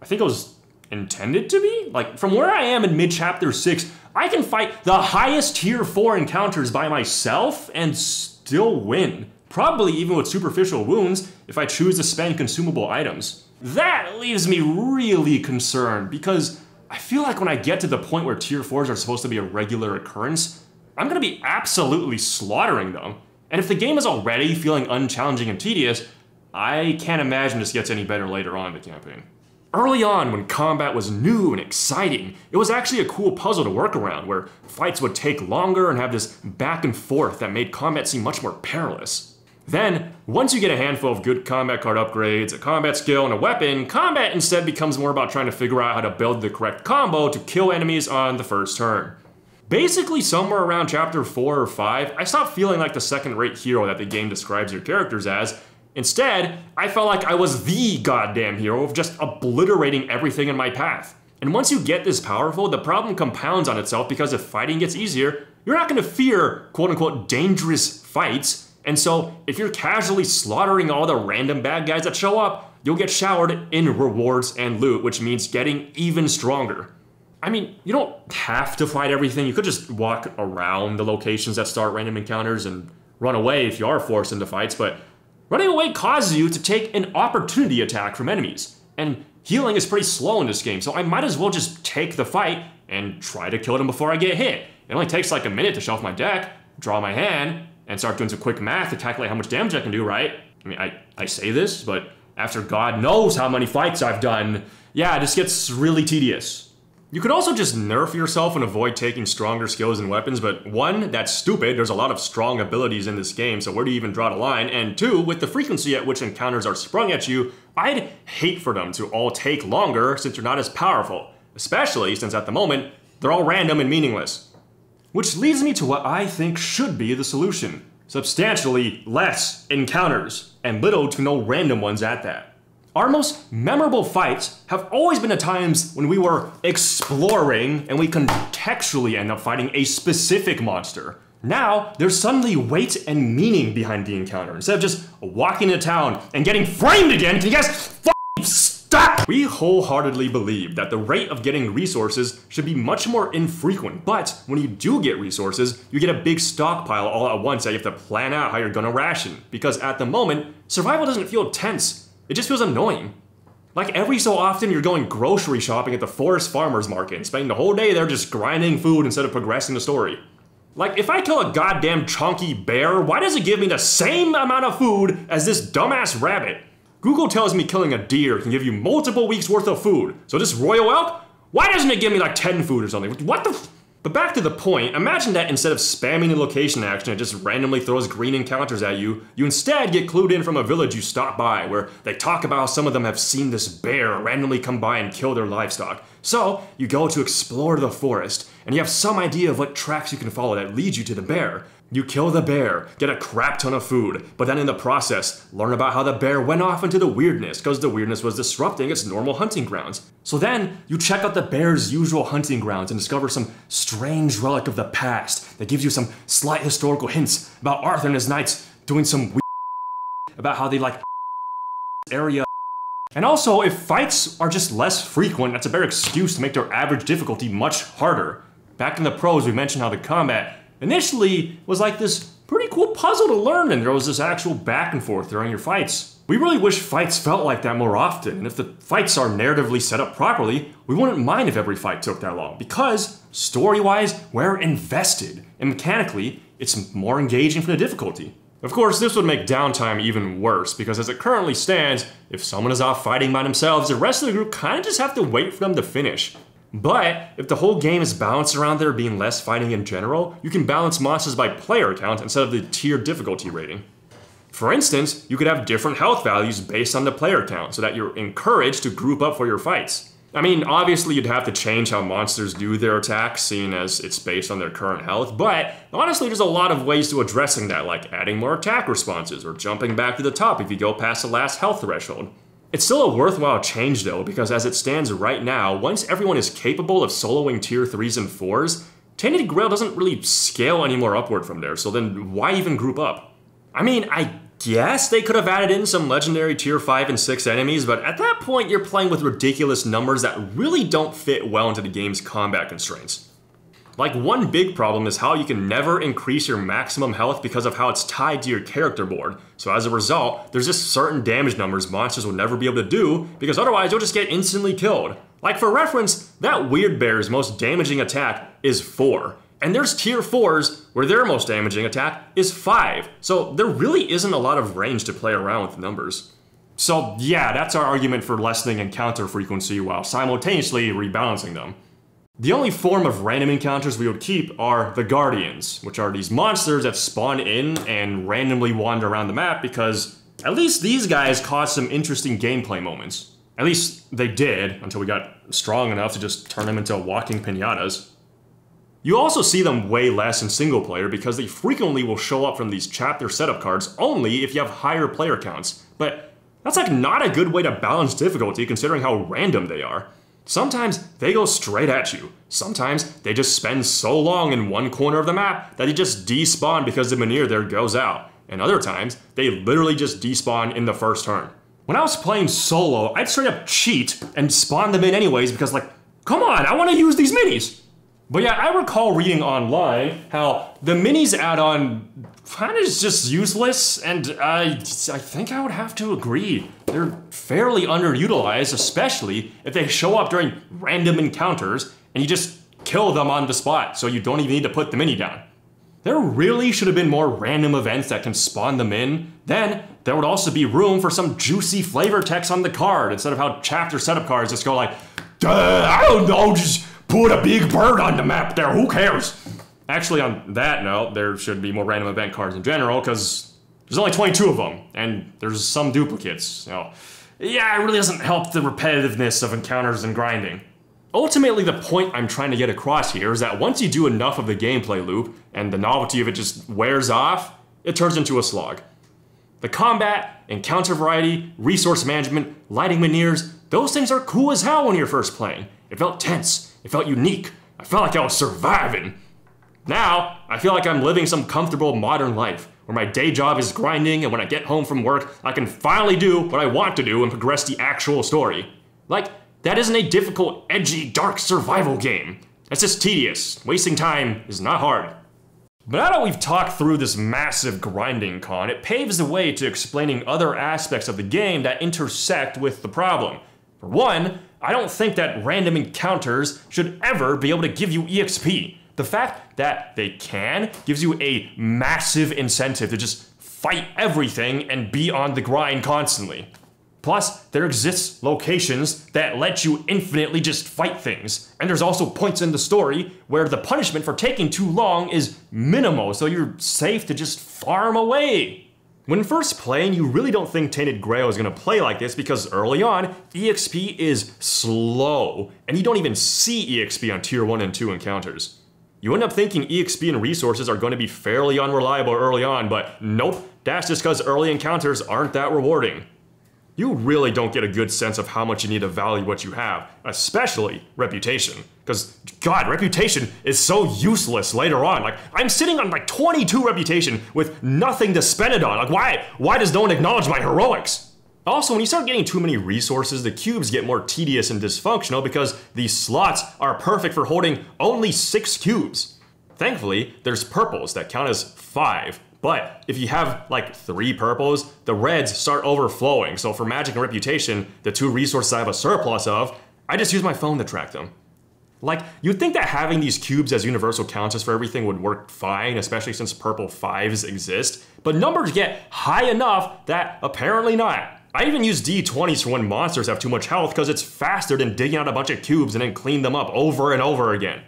I think it was intended to be? Like, from where I am in mid-chapter 6, I can fight the highest tier 4 encounters by myself and still win, probably even with superficial wounds if I choose to spend consumable items. That leaves me really concerned because I feel like when I get to the point where tier 4s are supposed to be a regular occurrence, I'm gonna be absolutely slaughtering them. And if the game is already feeling unchallenging and tedious, I can't imagine this gets any better later on in the campaign. Early on, when combat was new and exciting, it was actually a cool puzzle to work around, where fights would take longer and have this back and forth that made combat seem much more perilous. Then, once you get a handful of good combat card upgrades, a combat skill, and a weapon, combat instead becomes more about trying to figure out how to build the correct combo to kill enemies on the first turn. Basically, somewhere around chapter 4 or 5, I stopped feeling like the second-rate hero that the game describes your characters as. Instead, I felt like I was the goddamn hero of just obliterating everything in my path. And once you get this powerful, the problem compounds on itself because if fighting gets easier, you're not gonna fear quote-unquote dangerous fights, and so if you're casually slaughtering all the random bad guys that show up, you'll get showered in rewards and loot, which means getting even stronger. I mean, you don't have to fight everything, you could just walk around the locations that start random encounters and run away if you are forced into fights, but running away causes you to take an opportunity attack from enemies, and healing is pretty slow in this game, so I might as well just take the fight and try to kill them before I get hit. It only takes like a minute to shelf my deck, draw my hand, and start doing some quick math to calculate how much damage I can do, right? I mean, I say this, but after God knows how many fights I've done, yeah, this gets really tedious. You could also just nerf yourself and avoid taking stronger skills and weapons, but one, that's stupid, there's a lot of strong abilities in this game, so where do you even draw the line? And two, with the frequency at which encounters are sprung at you, I'd hate for them to all take longer since you're not as powerful, especially since at the moment, they're all random and meaningless. Which leads me to what I think should be the solution. Substantially less encounters, and little to no random ones at that. Our most memorable fights have always been at times when we were exploring and we contextually end up fighting a specific monster. Now, there's suddenly weight and meaning behind the encounter. Instead of just walking into town and getting framed again, can you guys f***ing stop? We wholeheartedly believe that the rate of getting resources should be much more infrequent, but when you do get resources, you get a big stockpile all at once that you have to plan out how you're gonna ration. Because at the moment, survival doesn't feel tense. It just feels annoying. Like every so often you're going grocery shopping at the forest farmer's market and spending the whole day there just grinding food instead of progressing the story. Like if I kill a goddamn chunky bear, why does it give me the same amount of food as this dumbass rabbit? Google tells me killing a deer can give you multiple weeks worth of food. So this royal elk, why doesn't it give me like 10 food or something? What the f? But back to the point, imagine that instead of spamming the location action that just randomly throws green encounters at you, you instead get clued in from a village you stop by, where they talk about how some of them have seen this bear randomly come by and kill their livestock. So, you go to explore the forest, and you have some idea of what tracks you can follow that lead you to the bear. You kill the bear, get a crap ton of food, but then in the process, learn about how the bear went off into the weirdness, because the weirdness was disrupting its normal hunting grounds. So then, you check out the bear's usual hunting grounds and discover some strange relic of the past that gives you some slight historical hints about Arthur and his knights doing some weird about how they like area. And also, if fights are just less frequent, that's a better excuse to make their average difficulty much harder. Back in the pros, we mentioned how the combat initially was like this pretty cool puzzle to learn, and there was this actual back and forth during your fights. We really wish fights felt like that more often, and if the fights are narratively set up properly, we wouldn't mind if every fight took that long, because story-wise, we're invested, and mechanically, it's more engaging for the difficulty. Of course, this would make downtime even worse, because as it currently stands, if someone is off fighting by themselves, the rest of the group kinda just have to wait for them to finish. But if the whole game is balanced around there being less fighting in general, you can balance monsters by player count instead of the tiered difficulty rating. For instance, you could have different health values based on the player count so that you're encouraged to group up for your fights. I mean, obviously you'd have to change how monsters do their attacks, seeing as it's based on their current health, but honestly there's a lot of ways to addressing that, like adding more attack responses or jumping back to the top if you go past the last health threshold. It's still a worthwhile change though, because as it stands right now, once everyone is capable of soloing tier 3s and 4s, Tainted Grail doesn't really scale anymore upward from there, so then why even group up? I mean, I guess they could have added in some legendary tier 5 and 6 enemies, but at that point you're playing with ridiculous numbers that really don't fit well into the game's combat constraints. Like, one big problem is how you can never increase your maximum health because of how it's tied to your character board, so as a result, there's just certain damage numbers monsters will never be able to do, because otherwise you'll just get instantly killed. Like, for reference, that Wyrd bear's most damaging attack is 4. And there's tier 4s where their most damaging attack is 5, so there really isn't a lot of range to play around with numbers. So yeah, that's our argument for lessening encounter frequency while simultaneously rebalancing them. The only form of random encounters we would keep are the Guardians, which are these monsters that spawn in and randomly wander around the map, because at least these guys caused some interesting gameplay moments. At least they did, until we got strong enough to just turn them into walking piñatas. You also see them way less in single player because they frequently will show up from these chapter setup cards only if you have higher player counts, but that's like not a good way to balance difficulty considering how random they are. Sometimes they go straight at you, sometimes they just spend so long in one corner of the map that they just despawn because the Menhir there goes out, and other times they literally just despawn in the first turn. When I was playing solo, I'd straight up cheat and spawn them in anyways because, like, come on, I want to use these minis! But yeah, I recall reading online how the minis add-on kind of is just useless, and I think I would have to agree. They're fairly underutilized, especially if they show up during random encounters and you just kill them on the spot, so you don't even need to put the mini down. There really should have been more random events that can spawn them in. Then there would also be room for some juicy flavor text on the card instead of how chapter setup cards just go like, duh, I don't know, just put a big bird on the map there, who cares? Actually, on that note, there should be more random event cards in general, because there's only 22 of them, and there's some duplicates, so yeah, it really doesn't help the repetitiveness of encounters and grinding. Ultimately, the point I'm trying to get across here is that once you do enough of the gameplay loop, and the novelty of it just wears off, it turns into a slog. The combat, encounter variety, resource management, lighting Menhirs, those things are cool as hell when you're first playing. It felt tense. It felt unique. I felt like I was surviving. Now, I feel like I'm living some comfortable modern life, where my day job is grinding, and when I get home from work, I can finally do what I want to do and progress the actual story. Like, that isn't a difficult, edgy, dark survival game. That's just tedious. Wasting time is not hard. But now that we've talked through this massive grinding con, it paves the way to explaining other aspects of the game that intersect with the problem. For one, I don't think that random encounters should ever be able to give you EXP. The fact that they can gives you a massive incentive to just fight everything and be on the grind constantly. Plus, there exists locations that let you infinitely just fight things. And there's also points in the story where the punishment for taking too long is minimal, so you're safe to just farm away. When first playing, you really don't think Tainted Grail is going to play like this because early on, EXP is slow, and you don't even see EXP on tier 1 and 2 encounters. You end up thinking EXP and resources are going to be fairly unreliable early on, but nope, that's just because early encounters aren't that rewarding. You really don't get a good sense of how much you need to value what you have, especially reputation. Because, god, reputation is so useless later on. Like, I'm sitting on like 22 reputation with nothing to spend it on. Like, why does no one acknowledge my heroics? Also, when you start getting too many resources, the cubes get more tedious and dysfunctional because these slots are perfect for holding only 6 cubes. Thankfully, there's purples that count as 5. But if you have like 3 purples, the reds start overflowing. So for magic and reputation, the 2 resources I have a surplus of, I just use my phone to track them. Like, you'd think that having these cubes as universal counters for everything would work fine, especially since purple 5s exist, but numbers get high enough that apparently not. I even use D20s for when monsters have too much health because it's faster than digging out a bunch of cubes and then clean them up over and over again.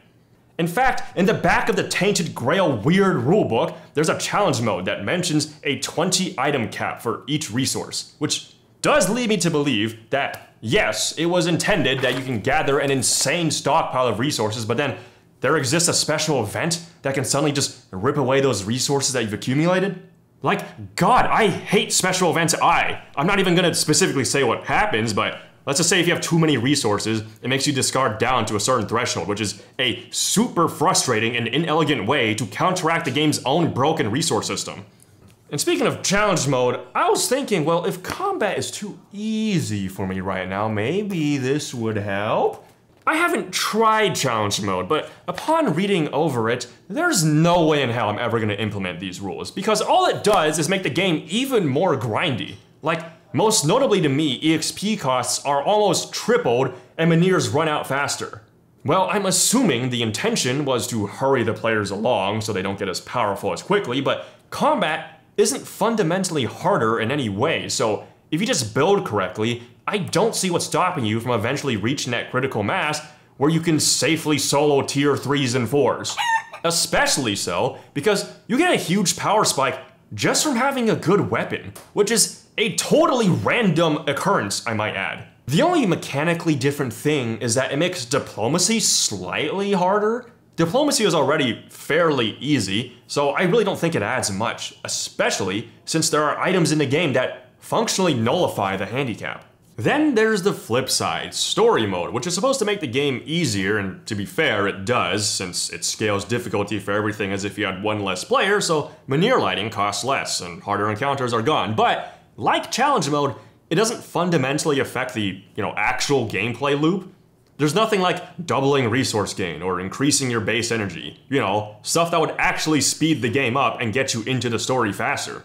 In fact, in the back of the Tainted Grail Wyrd rulebook, there's a challenge mode that mentions a 20 item cap for each resource, which does lead me to believe that, yes, it was intended that you can gather an insane stockpile of resources, but then there exists a special event that can suddenly just rip away those resources that you've accumulated. Like, God, I hate special events. I'm not even gonna specifically say what happens, but let's just say if you have too many resources, it makes you discard down to a certain threshold, which is a super frustrating and inelegant way to counteract the game's own broken resource system. And speaking of challenge mode, I was thinking, well, if combat is too easy for me right now, maybe this would help. I haven't tried challenge mode, but upon reading over it, there's no way in hell I'm ever gonna implement these rules, because all it does is make the game even more grindy. Like, most notably to me, EXP costs are almost tripled and Menhirs run out faster. Well, I'm assuming the intention was to hurry the players along so they don't get as powerful as quickly, but combat isn't fundamentally harder in any way, so if you just build correctly, I don't see what's stopping you from eventually reaching that critical mass where you can safely solo tier 3s and 4s. Especially so, because you get a huge power spike just from having a good weapon, which is a totally random occurrence, I might add. The only mechanically different thing is that it makes diplomacy slightly harder. Diplomacy is already fairly easy, so I really don't think it adds much, especially since there are items in the game that functionally nullify the handicap. Then there's the flip side, story mode, which is supposed to make the game easier, and to be fair, it does, since it scales difficulty for everything as if you had one less player, so Menhir lighting costs less and harder encounters are gone. But like challenge mode, it doesn't fundamentally affect the, actual gameplay loop. There's nothing like doubling resource gain or increasing your base energy, stuff that would actually speed the game up and get you into the story faster.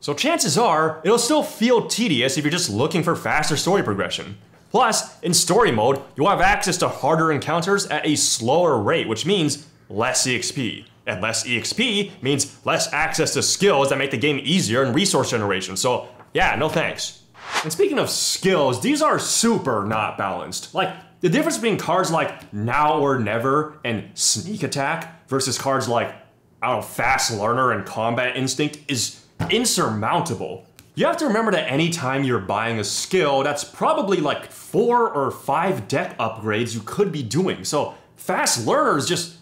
So chances are, it'll still feel tedious if you're just looking for faster story progression. Plus, in story mode, you'll have access to harder encounters at a slower rate, which means less EXP. And less EXP means less access to skills that make the game easier and resource generation, so yeah, no thanks. And speaking of skills, these are super not balanced. Like, the difference between cards like Now or Never and Sneak Attack versus cards like, Fast Learner and Combat Instinct is insurmountable. You have to remember that anytime you're buying a skill, that's probably like 4 or 5 deck upgrades you could be doing. So Fast Learner is just,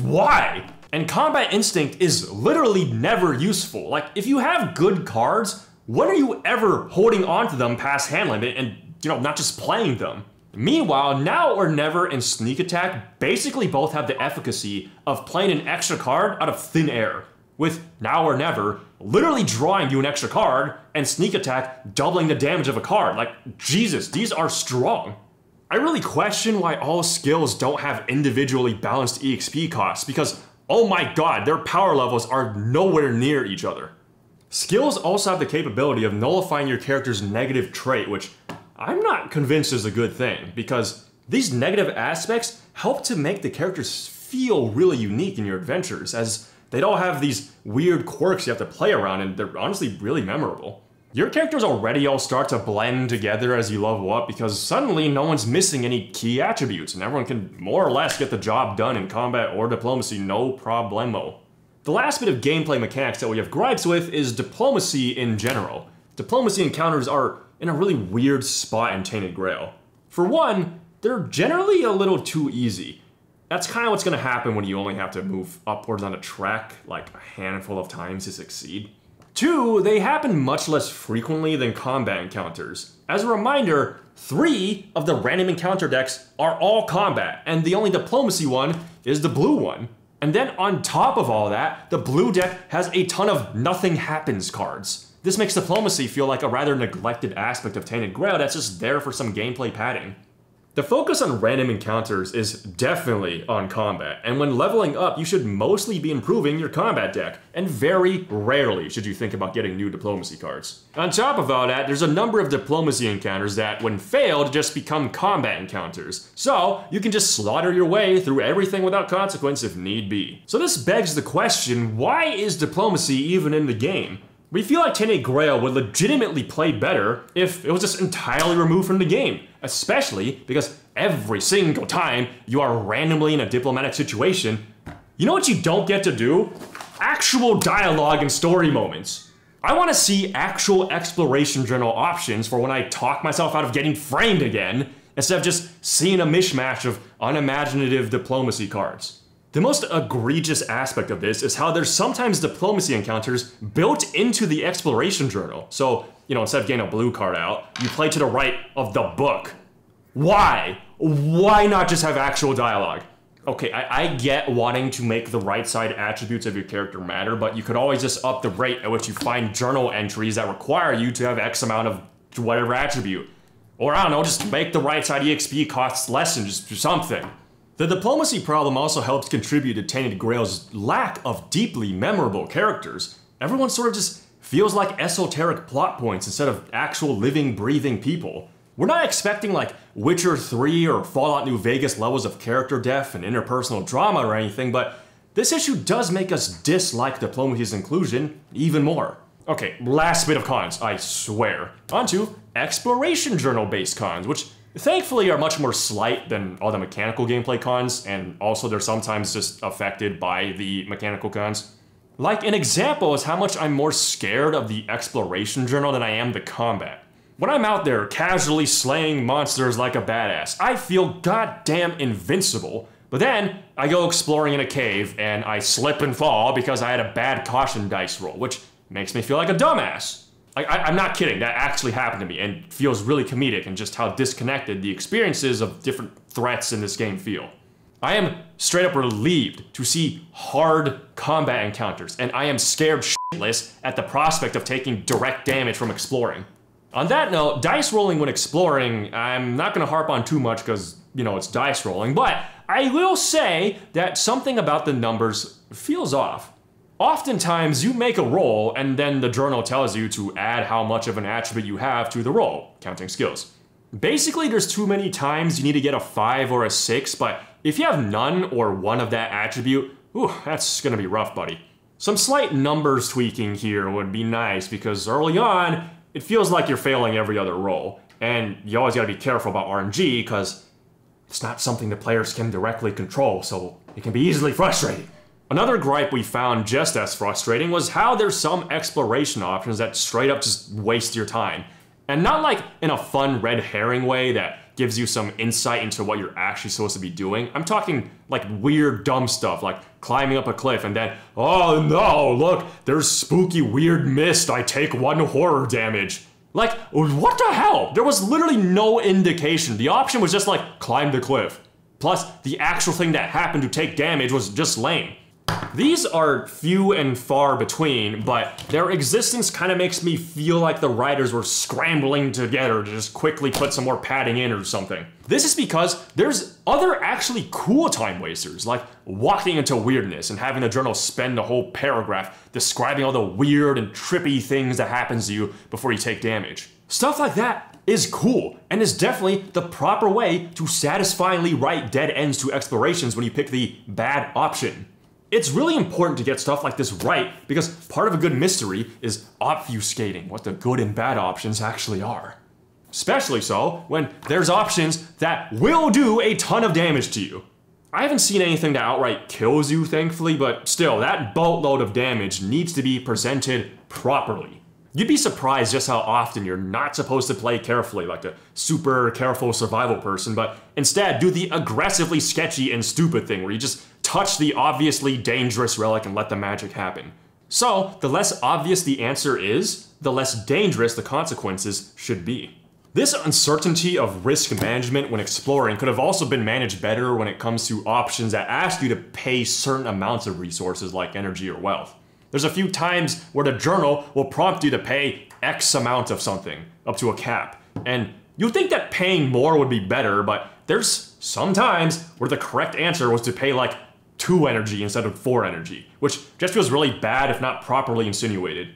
why? And Combat Instinct is literally never useful. Like, if you have good cards, when are you ever holding on to them past hand limit and, not just playing them? Meanwhile, Now or Never and Sneak Attack basically both have the efficacy of playing an extra card out of thin air, with Now or Never literally drawing you an extra card and Sneak Attack doubling the damage of a card. Like, Jesus, these are strong. I really question why all skills don't have individually balanced EXP costs because, oh my God, their power levels are nowhere near each other. Skills also have the capability of nullifying your character's negative trait, which I'm not convinced is a good thing, because these negative aspects help to make the characters feel really unique in your adventures, as they don't have these weird quirks you have to play around, and they're honestly really memorable. Your characters already all start to blend together as you level up, because suddenly no one's missing any key attributes, and everyone can more or less get the job done in combat or diplomacy, no problemo. The last bit of gameplay mechanics that we have gripes with is diplomacy in general. Diplomacy encounters are in a really weird spot in Tainted Grail. For one, they're generally a little too easy. That's kind of what's going to happen when you only have to move upwards on a track like a handful of times to succeed. 2, they happen much less frequently than combat encounters. As a reminder, 3 of the random encounter decks are all combat, and the only diplomacy one is the blue one. And then on top of all that, the blue deck has a ton of nothing happens cards. This makes diplomacy feel like a rather neglected aspect of Tainted Grail that's just there for some gameplay padding. The focus on random encounters is definitely on combat, and when leveling up, you should mostly be improving your combat deck, and very rarely should you think about getting new diplomacy cards. On top of all that, there's a number of diplomacy encounters that, when failed, just become combat encounters, so you can just slaughter your way through everything without consequence if need be. So this begs the question, why is diplomacy even in the game? We feel like Tainted Grail would legitimately play better if it was just entirely removed from the game, especially because every single time you are randomly in a diplomatic situation, you know what you don't get to do? Actual dialogue and story moments. I want to see actual exploration journal options for when I talk myself out of getting framed again, instead of just seeing a mishmash of unimaginative diplomacy cards. The most egregious aspect of this is how there's sometimes diplomacy encounters built into the exploration journal. So, you know, instead of getting a blue card out, you play to the right of the book. Why? Why not just have actual dialogue? Okay, I get wanting to make the right side attributes of your character matter, but you could always just up the rate at which you find journal entries that require you to have X amount of whatever attribute. Or I don't know, just make the right side EXP costs less and just do something. The diplomacy problem also helps contribute to Tainted Grail's lack of deeply memorable characters. Everyone sort of just feels like esoteric plot points instead of actual living, breathing people. We're not expecting like Witcher 3 or Fallout New Vegas levels of character depth and interpersonal drama or anything, but this issue does make us dislike diplomacy's inclusion even more. Okay, last bit of cons, I swear. Onto exploration journal-based cons, which thankfully are much more slight than all the mechanical gameplay cons, and also they're sometimes just affected by the mechanical cons. Like an example is how much I'm more scared of the exploration journal than I am the combat. When I'm out there casually slaying monsters like a badass, I feel goddamn invincible, but then I go exploring in a cave and I slip and fall because I had a bad caution dice roll, which makes me feel like a dumbass. I'm not kidding, that actually happened to me and feels really comedic and just how disconnected the experiences of different threats in this game feel. I am straight up relieved to see hard combat encounters, and I am scared shitless at the prospect of taking direct damage from exploring. On that note, dice rolling when exploring, I'm not gonna harp on too much because, you know, it's dice rolling, but I will say that something about the numbers feels off. Oftentimes, you make a roll, and then the journal tells you to add how much of an attribute you have to the roll, counting skills. Basically, there's too many times you need to get a 5 or a 6, but if you have none or one of that attribute, ooh, that's gonna be rough, buddy. Some slight numbers tweaking here would be nice, because early on, it feels like you're failing every other roll, and you always gotta be careful about RNG, because it's not something the players can directly control, so it can be easily frustrating. Another gripe we found just as frustrating was how there's some exploration options that straight up just waste your time. And not like in a fun red herring way that gives you some insight into what you're actually supposed to be doing. I'm talking like weird dumb stuff like climbing up a cliff and then, oh no, look, there's spooky weird mist, I take 1 horror damage. Like, what the hell? There was literally no indication. The option was just like, climb the cliff. Plus, the actual thing that happened to take damage was just lame. These are few and far between, but their existence kind of makes me feel like the writers were scrambling together to just quickly put some more padding in or something. This is because there's other actually cool time wasters, like walking into weirdness and having the journal spend a whole paragraph describing all the weird and trippy things that happens to you before you take damage. Stuff like that is cool, and is definitely the proper way to satisfyingly write dead ends to explorations when you pick the bad option. It's really important to get stuff like this right because part of a good mystery is obfuscating what the good and bad options actually are. Especially so when there's options that will do a ton of damage to you. I haven't seen anything that outright kills you, thankfully, but still, that boatload of damage needs to be presented properly. You'd be surprised just how often you're not supposed to play carefully like the super careful survival person, but instead do the aggressively sketchy and stupid thing where you just touch the obviously dangerous relic and let the magic happen. So, the less obvious the answer is, the less dangerous the consequences should be. This uncertainty of risk management when exploring could have also been managed better when it comes to options that ask you to pay certain amounts of resources like energy or wealth. There's a few times where the journal will prompt you to pay X amount of something, up to a cap, and you'd think that paying more would be better, but there's some times where the correct answer was to pay like 2 energy instead of 4 energy, which just feels really bad if not properly insinuated.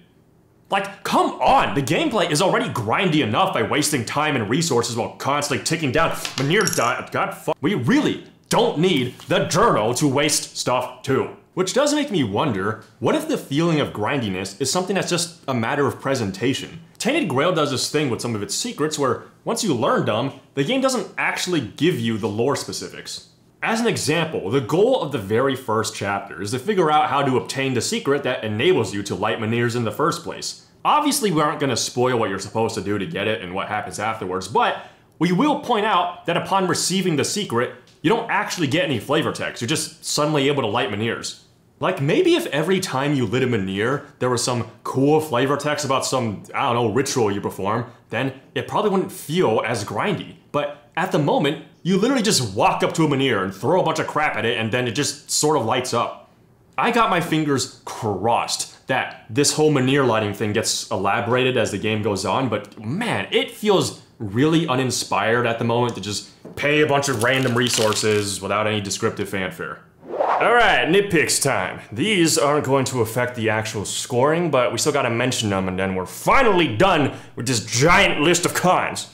Like, come on, the gameplay is already grindy enough by wasting time and resources while constantly ticking down Menhir. God, we really don't need the journal to waste stuff too. Which does make me wonder, what if the feeling of grindiness is something that's just a matter of presentation? Tainted Grail does this thing with some of its secrets where, once you learn them, the game doesn't actually give you the lore specifics. As an example, the goal of the very first chapter is to figure out how to obtain the secret that enables you to light Menhirs in the first place. Obviously, we aren't going to spoil what you're supposed to do to get it and what happens afterwards, but we will point out that upon receiving the secret, you don't actually get any flavor text, you're just suddenly able to light Menhirs. Like, maybe if every time you lit a Menhir, there was some cool flavor text about some, I don't know, ritual you perform, then it probably wouldn't feel as grindy. But at the moment, you literally just walk up to a Menhir and throw a bunch of crap at it, and then it just sort of lights up. I got my fingers crossed that this whole Menhir lighting thing gets elaborated as the game goes on, but man, it feels really uninspired at the moment to just pay a bunch of random resources without any descriptive fanfare. All right, nitpicks time. These aren't going to affect the actual scoring, but we still gotta mention them, and then we're finally done with this giant list of cons.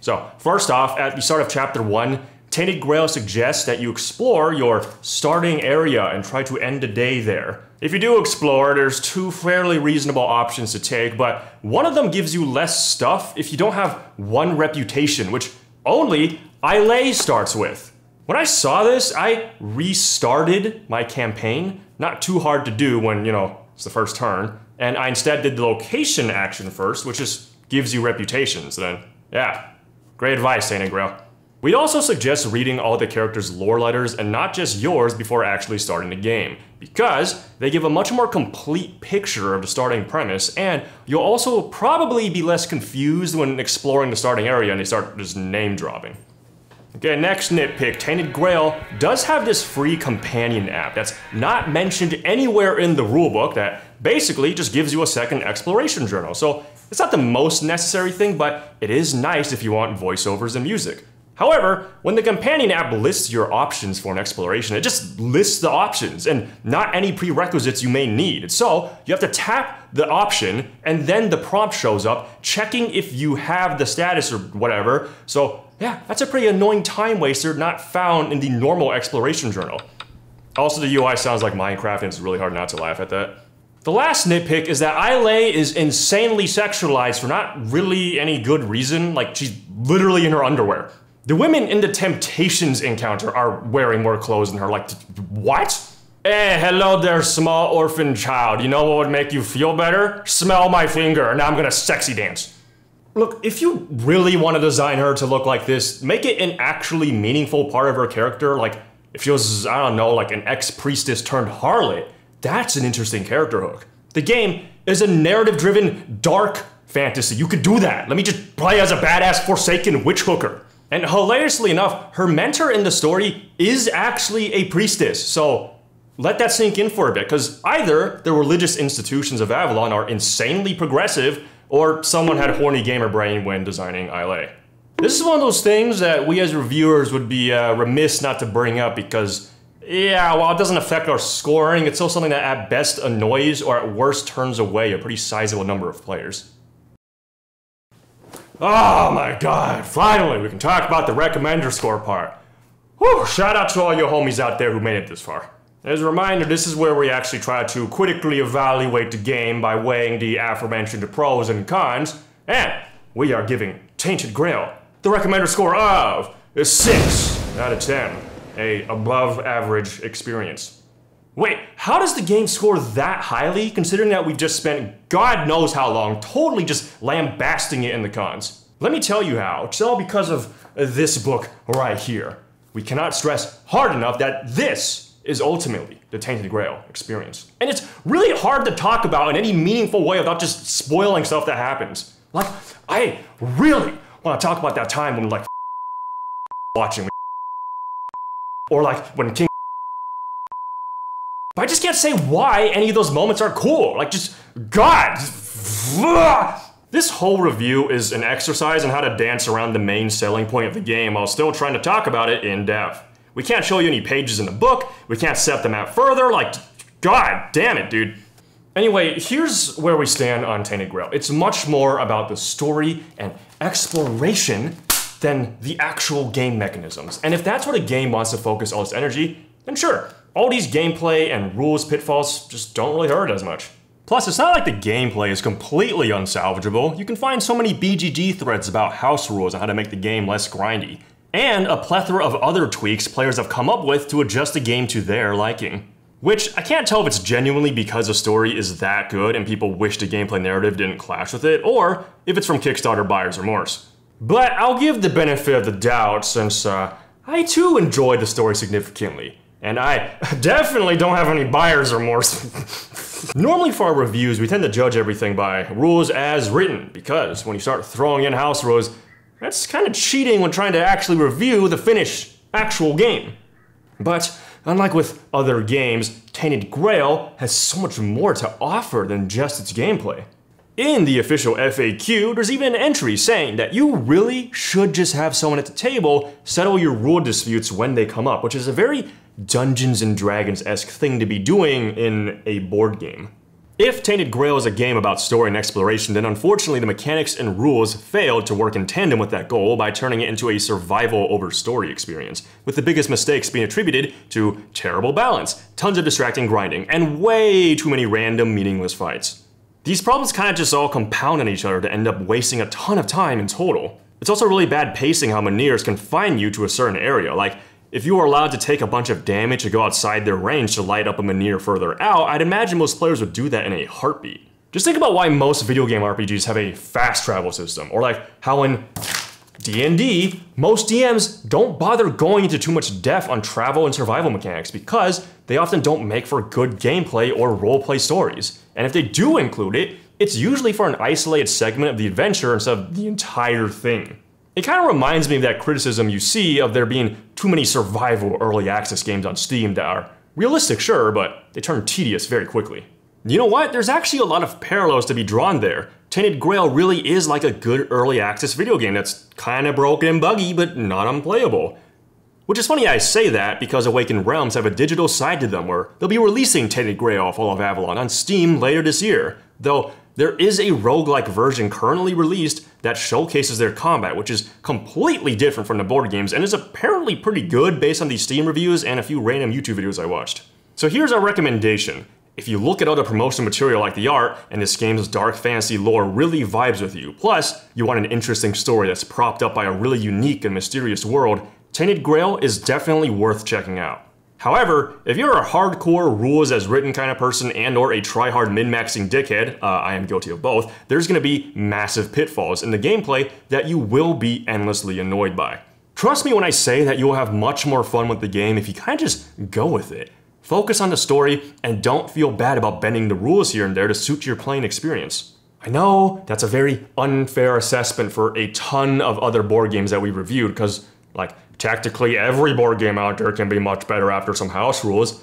So, first off, at the start of chapter 1, Tainted Grail suggests that you explore your starting area and try to end the day there. If you do explore, there's two fairly reasonable options to take, but one of them gives you less stuff if you don't have one reputation, which only Islay starts with. When I saw this, I restarted my campaign. Not too hard to do when, you know, it's the first turn. And I instead did the location action first, which just gives you reputations then. Yeah, great advice, Tainted Grail. We'd also suggest reading all the characters' lore letters and not just yours before actually starting the game, because they give a much more complete picture of the starting premise, and you'll also probably be less confused when exploring the starting area and they start just name dropping. Okay, next nitpick, Tainted Grail does have this free companion app that's not mentioned anywhere in the rulebook that basically just gives you a second exploration journal. So it's not the most necessary thing, but it is nice if you want voiceovers and music. However, when the companion app lists your options for an exploration, it just lists the options and not any prerequisites you may need. So you have to tap the option and then the prompt shows up checking if you have the status or whatever. So yeah, that's a pretty annoying time waster not found in the normal exploration journal. Also, the UI sounds like Minecraft and it's really hard not to laugh at that. The last nitpick is that Islay is insanely sexualized for not really any good reason. Like, she's literally in her underwear. The women in the Temptations encounter are wearing more clothes than her, like, what? Eh, hello there, small orphan child. You know what would make you feel better? Smell my finger, and now I'm gonna sexy dance. Look, if you really want to design her to look like this, make it an actually meaningful part of her character. Like, if she was, I don't know, like an ex-priestess turned harlot, that's an interesting character hook. The game is a narrative-driven, dark fantasy. You could do that. Let me just play as a badass, forsaken witch hooker. And hilariously enough, her mentor in the story is actually a priestess, so let that sink in for a bit, because either the religious institutions of Avalon are insanely progressive, or someone had a horny gamer brain when designing Islay. This is one of those things that we as reviewers would be remiss not to bring up because, yeah, while it doesn't affect our scoring, it's still something that at best annoys or at worst turns away a pretty sizable number of players. Oh my god, finally, we can talk about the recommender score part. Whew, shout out to all your homies out there who made it this far. As a reminder, this is where we actually try to critically evaluate the game by weighing the aforementioned pros and cons, and we are giving Tainted Grail the recommender score of a 6 out of 10, an above-average experience. Wait, how does the game score that highly, considering that we've just spent God knows how long totally just lambasting it in the cons? Let me tell you how. It's all because of this book right here. We cannot stress hard enough that this is ultimately the Tainted Grail experience. And it's really hard to talk about in any meaningful way without just spoiling stuff that happens. Like, I really want to talk about that time when, like, watching, or like when King. But I just can't say why any of those moments are cool. Like, just, God! This whole review is an exercise in how to dance around the main selling point of the game while still trying to talk about it in depth. We can't show you any pages in the book, we can't set them out further, like, God damn it, dude. Anyway, here's where we stand on Tainted Grail. It's much more about the story and exploration than the actual game mechanisms. And if that's what a game wants to focus all its energy, then sure. all these gameplay and rules pitfalls just don't really hurt as much. Plus, it's not like the gameplay is completely unsalvageable. You can find so many BGG threads about house rules and how to make the game less grindy, and a plethora of other tweaks players have come up with to adjust the game to their liking. Which, I can't tell if it's genuinely because the story is that good and people wish the gameplay narrative didn't clash with it, or if it's from Kickstarter buyer's remorse. But I'll give the benefit of the doubt since I too enjoyed the story significantly. And I definitely don't have any buyer's remorse. Normally for our reviews, we tend to judge everything by rules as written, because when you start throwing in house rules, that's kind of cheating when trying to actually review the finished actual game. But unlike with other games, Tainted Grail has so much more to offer than just its gameplay. In the official FAQ, there's even an entry saying that you really should just have someone at the table settle your rule disputes when they come up, which is a very Dungeons and Dragons-esque thing to be doing in a board game. If Tainted Grail is a game about story and exploration, then unfortunately the mechanics and rules failed to work in tandem with that goal by turning it into a survival over story experience, with the biggest mistakes being attributed to terrible balance, tons of distracting grinding, and way too many random meaningless fights. These problems kind of just all compound on each other to end up wasting a ton of time in total. It's also really bad pacing how Menhirs confine you to a certain area. Like, if you were allowed to take a bunch of damage and go outside their range to light up a Menhir further out, I'd imagine most players would do that in a heartbeat. Just think about why most video game RPGs have a fast travel system, or like how in D&D, most DMs don't bother going into too much depth on travel and survival mechanics because they often don't make for good gameplay or roleplay stories. And if they do include it, it's usually for an isolated segment of the adventure instead of the entire thing. It kind of reminds me of that criticism you see of there being too many survival early access games on Steam that are realistic, sure, but they turn tedious very quickly. You know what? There's actually a lot of parallels to be drawn there. Tainted Grail really is like a good early access video game that's kind of broken and buggy, but not unplayable. Which is funny I say that because Awakened Realms have a digital side to them where they'll be releasing Tainted Grail Fall of Avalon on Steam later this year, though there is a roguelike version currently released that showcases their combat, which is completely different from the board games and is apparently pretty good based on these Steam reviews and a few random YouTube videos I watched. So here's our recommendation. If you look at other promotional material like the art, and this game's dark fantasy lore really vibes with you, plus you want an interesting story that's propped up by a really unique and mysterious world, Tainted Grail is definitely worth checking out. However, if you're a hardcore rules as written kind of person and or a try-hard min-maxing dickhead, I am guilty of both, there's going to be massive pitfalls in the gameplay that you will be endlessly annoyed by. Trust me when I say that you will have much more fun with the game if you kind of just go with it. Focus on the story and don't feel bad about bending the rules here and there to suit your playing experience. I know that's a very unfair assessment for a ton of other board games that we reviewed because, like, tactically, every board game out there can be much better after some house rules.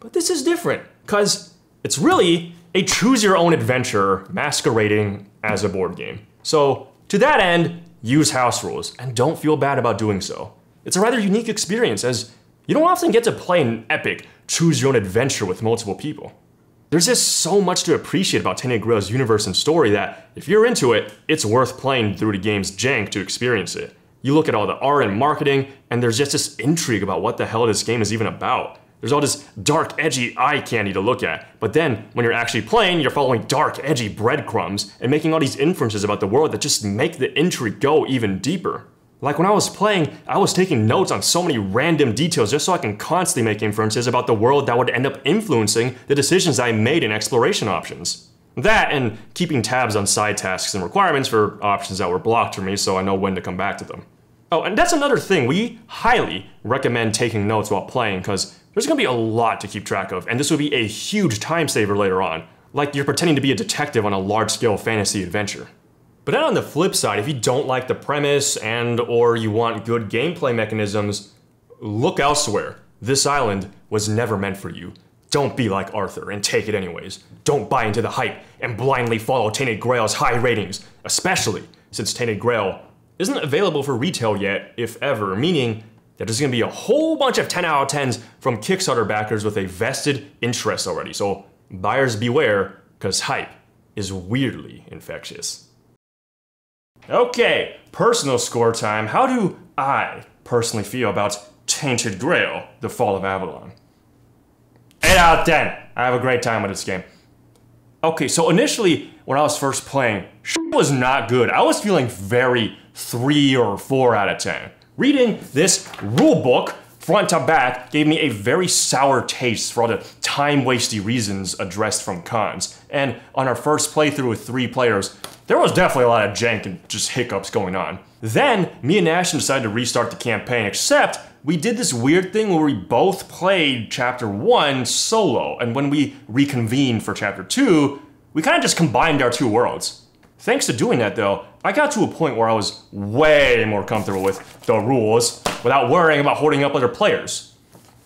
But this is different, because it's really a choose-your-own-adventure masquerading as a board game. So, to that end, use house rules, and don't feel bad about doing so. It's a rather unique experience, as you don't often get to play an epic choose-your-own-adventure with multiple people. There's just so much to appreciate about Tainted Grail's universe and story that, if you're into it, it's worth playing through the game's jank to experience it. You look at all the art and marketing, and there's just this intrigue about what the hell this game is even about. There's all this dark, edgy eye candy to look at, but then when you're actually playing, you're following dark, edgy breadcrumbs and making all these inferences about the world that just make the intrigue go even deeper. Like when I was playing, I was taking notes on so many random details just so I can constantly make inferences about the world that would end up influencing the decisions I made in exploration options. That and keeping tabs on side tasks and requirements for options that were blocked for me so I know when to come back to them. Oh, and that's another thing, we highly recommend taking notes while playing because there's going to be a lot to keep track of, and this will be a huge time saver later on, like you're pretending to be a detective on a large-scale fantasy adventure. But then on the flip side, if you don't like the premise and or you want good gameplay mechanisms, look elsewhere. This island was never meant for you. Don't be like Arthur and take it anyways. Don't buy into the hype and blindly follow Tainted Grail's high ratings, especially since Tainted Grail isn't available for retail yet, if ever, meaning that there's going to be a whole bunch of 10 out of 10s from Kickstarter backers with a vested interest already, so buyers beware, because hype is weirdly infectious. Okay, personal score time. How do I personally feel about Tainted Grail, The Fall of Avalon? 8 out of 10. I have a great time with this game. Okay, so initially, when I was first playing, shit was not good. I was feeling very 3 or 4 out of 10. Reading this rule book, front to back, gave me a very sour taste for all the time-wasty reasons addressed from cons. And on our first playthrough with 3 players, there was definitely a lot of jank and just hiccups going on. Then, me and Ashton decided to restart the campaign, except we did this weird thing where we both played Chapter 1 solo, and when we reconvened for Chapter 2, we kind of just combined our two worlds. Thanks to doing that though, I got to a point where I was way more comfortable with the rules without worrying about holding up other players.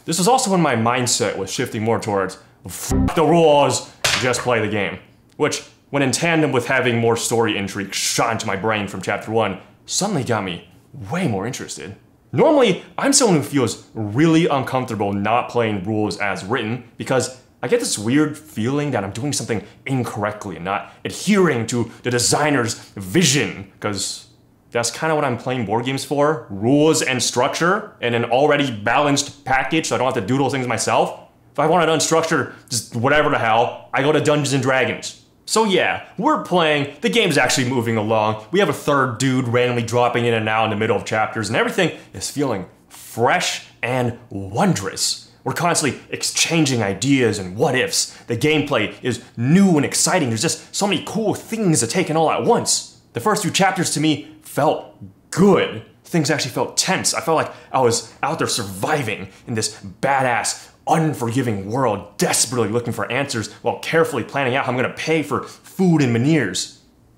This was also when my mindset was shifting more towards, F the rules, just play the game. Which, when in tandem with having more story intrigue shot into my brain from Chapter 1, suddenly got me way more interested. Normally, I'm someone who feels really uncomfortable not playing rules as written because I get this weird feeling that I'm doing something incorrectly and not adhering to the designer's vision, because that's kind of what I'm playing board games for, rules and structure and an already balanced package so I don't have to doodle things myself. If I want it unstructured, just whatever the hell, I go to Dungeons & Dragons. So yeah, we're playing, the game's actually moving along, we have a third dude randomly dropping in and out in the middle of chapters, and everything is feeling fresh and wondrous. We're constantly exchanging ideas and what-ifs. The gameplay is new and exciting, there's just so many cool things to take in all at once. The first few chapters to me felt good. Things actually felt tense. I felt like I was out there surviving in this badass, unforgiving world, desperately looking for answers while carefully planning out how I'm gonna pay for food and Menhirs.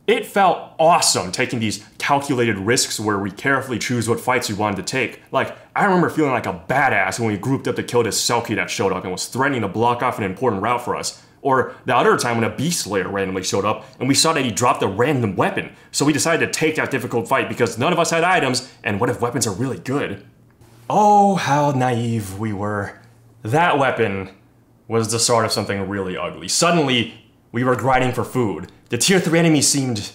It felt awesome taking these calculated risks where we carefully choose what fights we wanted to take. Like, I remember feeling like a badass when we grouped up to kill this Selkie that showed up and was threatening to block off an important route for us. Or the other time when a Beast Slayer randomly showed up and we saw that he dropped a random weapon. So we decided to take that difficult fight because none of us had items, and what if weapons are really good? Oh, how naive we were. That weapon was the start of something really ugly. Suddenly, we were grinding for food. The tier 3 enemy seemed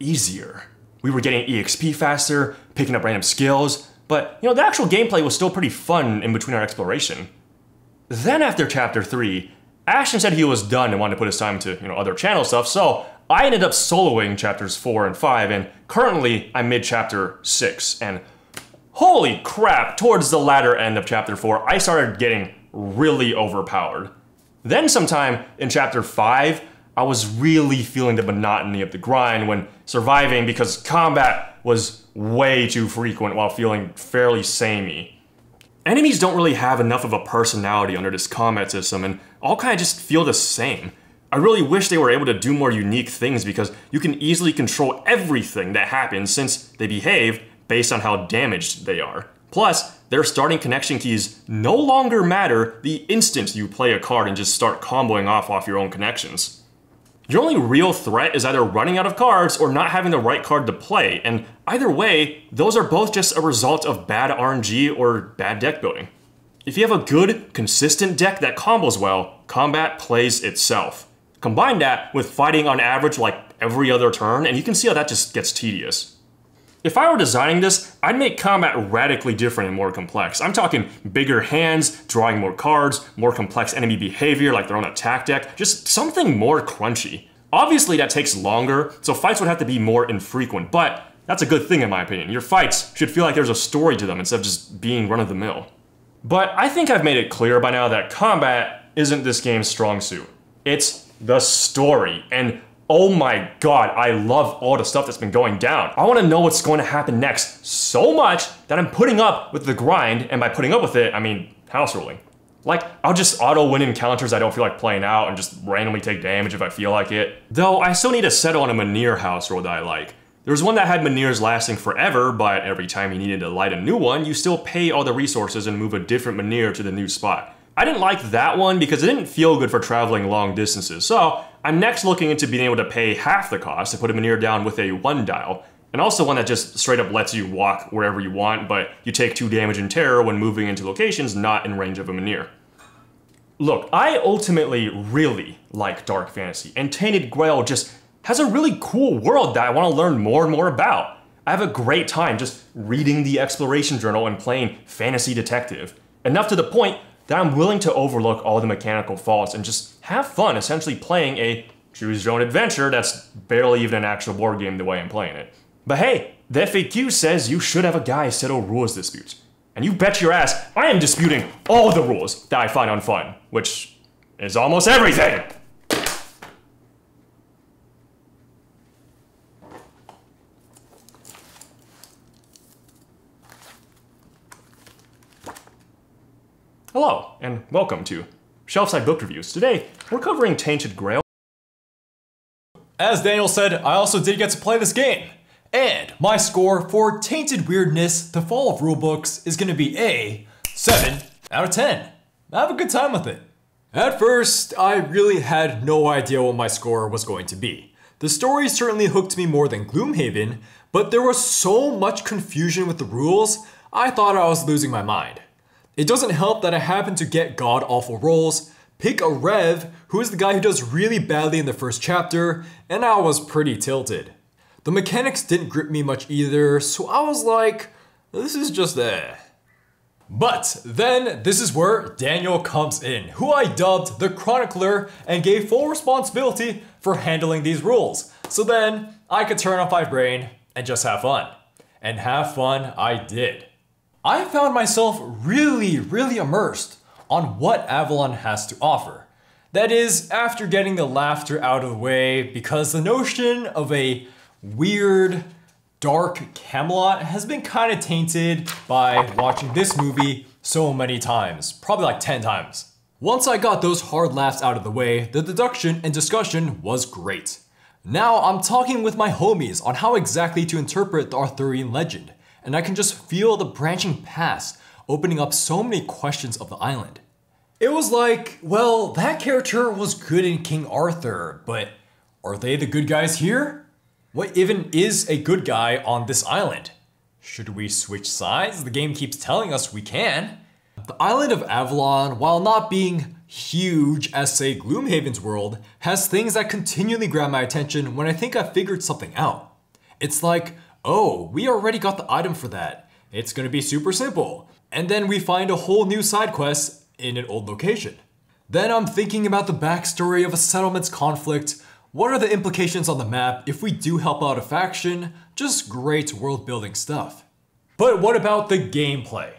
easier. We were getting EXP faster, picking up random skills, but you know, the actual gameplay was still pretty fun in between our exploration. Then after chapter 3, Ashton said he was done and wanted to put his time into, you know, other channel stuff, so I ended up soloing chapters 4 and 5, and currently I'm mid chapter 6, and holy crap, towards the latter end of Chapter 4, I started getting really overpowered. Then sometime in Chapter 5, I was really feeling the monotony of the grind when surviving because combat was way too frequent while feeling fairly samey. Enemies don't really have enough of a personality under this combat system and all kind of just feel the same. I really wish they were able to do more unique things because you can easily control everything that happens since they behave based on how damaged they are. Plus, their starting connection keys no longer matter the instant you play a card and just start comboing off your own connections. Your only real threat is either running out of cards or not having the right card to play, and either way, those are both just a result of bad RNG or bad deck building. If you have a good, consistent deck that combos well, combat plays itself. Combine that with fighting on average like every other turn, and you can see how that just gets tedious. If I were designing this, I'd make combat radically different and more complex. I'm talking bigger hands, drawing more cards, more complex enemy behavior like their own attack deck, just something more crunchy. Obviously that takes longer, so fights would have to be more infrequent, but that's a good thing in my opinion. Your fights should feel like there's a story to them instead of just being run-of-the-mill. But I think I've made it clear by now that combat isn't this game's strong suit. It's the story, and oh my god, I love all the stuff that's been going down. I want to know what's going to happen next so much that I'm putting up with the grind, and by putting up with it, I mean house ruling. Like, I'll just auto-win encounters I don't feel like playing out and just randomly take damage if I feel like it. Though, I still need to settle on a Menhir house rule that I like. There's one that had Menhirs lasting forever, but every time you needed to light a new one, you still pay all the resources and move a different Menhir to the new spot. I didn't like that one because it didn't feel good for traveling long distances, so I'm next looking into being able to pay half the cost to put a Menhir down with a 1-dial, and also one that just straight up lets you walk wherever you want, but you take 2 damage in terror when moving into locations not in range of a Menhir. Look, I ultimately really like dark fantasy, and Tainted Grail just has a really cool world that I want to learn more and more about. I have a great time just reading the exploration journal and playing fantasy detective, enough to the point that I'm willing to overlook all the mechanical faults and just have fun essentially playing a choose your own adventure that's barely even an actual board game the way I'm playing it. But hey, the FAQ says you should have a guy settle rules disputes. And you bet your ass I am disputing all the rules that I find unfun, which is almost everything. Hello, and welcome to Shelfside Book Reviews. Today, we're covering Tainted Grail. As Daniel said, I also did get to play this game. And my score for Tainted Weirdness, The Fall of Rulebooks, is gonna be a 7 out of 10. I have a good time with it. At first, I really had no idea what my score was going to be. The story certainly hooked me more than Gloomhaven, but there was so much confusion with the rules, I thought I was losing my mind. It doesn't help that I happen to get god-awful rolls, pick a Rev, who is the guy who does really badly in the first chapter, and I was pretty tilted. The mechanics didn't grip me much either, so I was like, this is just eh. But then this is where Daniel comes in, who I dubbed the Chronicler and gave full responsibility for handling these rules. So then I could turn off my brain and just have fun. And have fun I did. I found myself really immersed on what Avalon has to offer. That is, after getting the laughter out of the way, because the notion of a weird, dark Camelot has been kind of tainted by watching this movie so many times, probably like 10 times. Once I got those hard laughs out of the way, the deduction and discussion was great. Now I'm talking with my homies on how exactly to interpret the Arthurian legend. And I can just feel the branching past opening up so many questions of the island. It was like, well, that character was good in King Arthur, but are they the good guys here? What even is a good guy on this island? Should we switch sides? The game keeps telling us we can. The island of Avalon, while not being huge as say Gloomhaven's world, has things that continually grab my attention when I think I've figured something out. It's like, oh, we already got the item for that. It's gonna be super simple. And then we find a whole new side quest in an old location. Then I'm thinking about the backstory of a settlement's conflict. What are the implications on the map if we do help out a faction? Just great world building stuff. But what about the gameplay?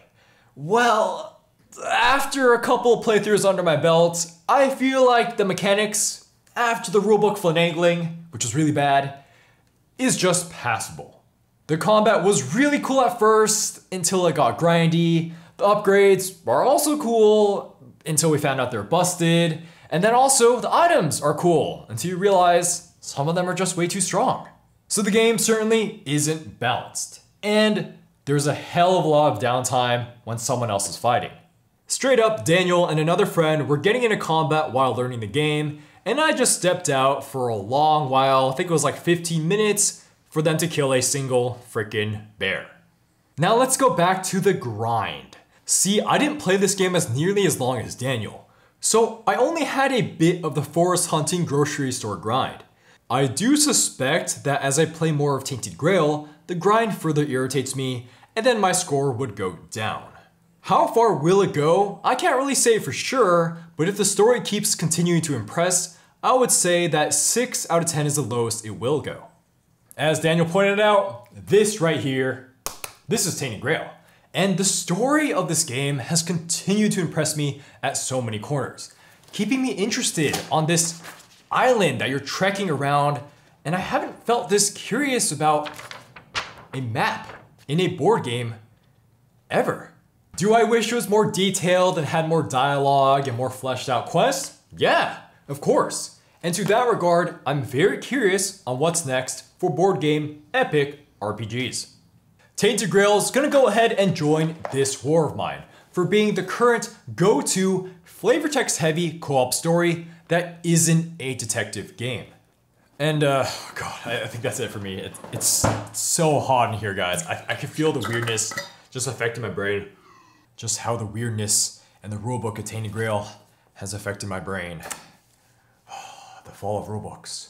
Well, after a couple playthroughs under my belt, I feel like the mechanics, after the rulebook finagling, which is really bad, is just passable. The combat was really cool at first, until it got grindy. The upgrades are also cool, until we found out they're busted. And then also, the items are cool, until you realize some of them are just way too strong. So the game certainly isn't balanced. And there's a hell of a lot of downtime when someone else is fighting. Straight up, Daniel and another friend were getting into combat while learning the game, and I just stepped out for a long while, I think it was like 15 minutes, for them to kill a single freaking bear. Now let's go back to the grind. See, I didn't play this game as nearly as long as Daniel, so I only had a bit of the forest hunting grocery store grind. I do suspect that as I play more of Tainted Grail, the grind further irritates me, and then my score would go down. How far will it go? I can't really say for sure, but if the story keeps continuing to impress, I would say that 6 out of 10 is the lowest it will go. As Daniel pointed out, this right here, this is Tainted Grail. And the story of this game has continued to impress me at so many corners, keeping me interested on this island that you're trekking around, and I haven't felt this curious about a map in a board game ever. Do I wish it was more detailed and had more dialogue and more fleshed out quests? Yeah, of course. And to that regard, I'm very curious on what's next for board game epic RPGs. Tainted Grail is gonna go ahead and join this war of mine for being the current go-to flavor text heavy co-op story that isn't a detective game. And God, I think that's it for me. It's so hot in here, guys. I can feel the weirdness just affecting my brain. Just how the weirdness and the rulebook of Tainted Grail has affected my brain. The Fall of Rulebooks.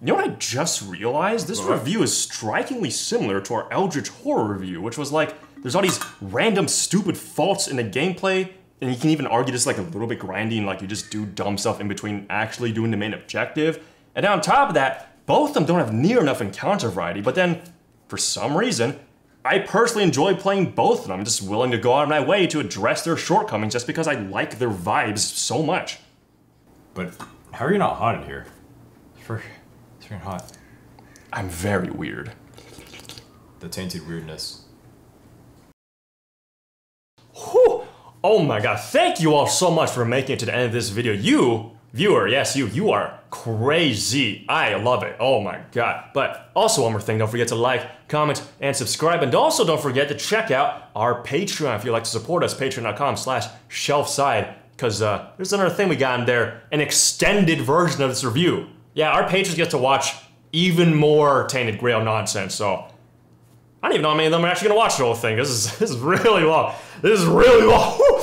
You know what I just realized? This review is strikingly similar to our Eldritch Horror review, which was like There's all these random stupid faults in the gameplay, and you can even argue this is like a little bit grindy and like you just do dumb stuff in between actually doing the main objective. And on top of that, both of them don't have near enough encounter variety, but then for some reason, I personally enjoy playing both of them. I'm just willing to go out of my way to address their shortcomings just because I like their vibes so much. But how are you not hot in here? It's freaking hot. I'm very weird. The tainted weirdness. Whew. Oh my god, thank you all so much for making it to the end of this video. You, viewer, yes you are crazy. I love it, oh my god. But also one more thing, don't forget to like, comment, and subscribe. And also don't forget to check out our Patreon if you'd like to support us, patreon.com/shelfside. Because there's another thing we got in there, an extended version of this review. Yeah, our patrons get to watch even more Tainted Grail nonsense, so I don't even know how many of them are actually gonna watch the whole thing. This is really long. This is really long. Woo!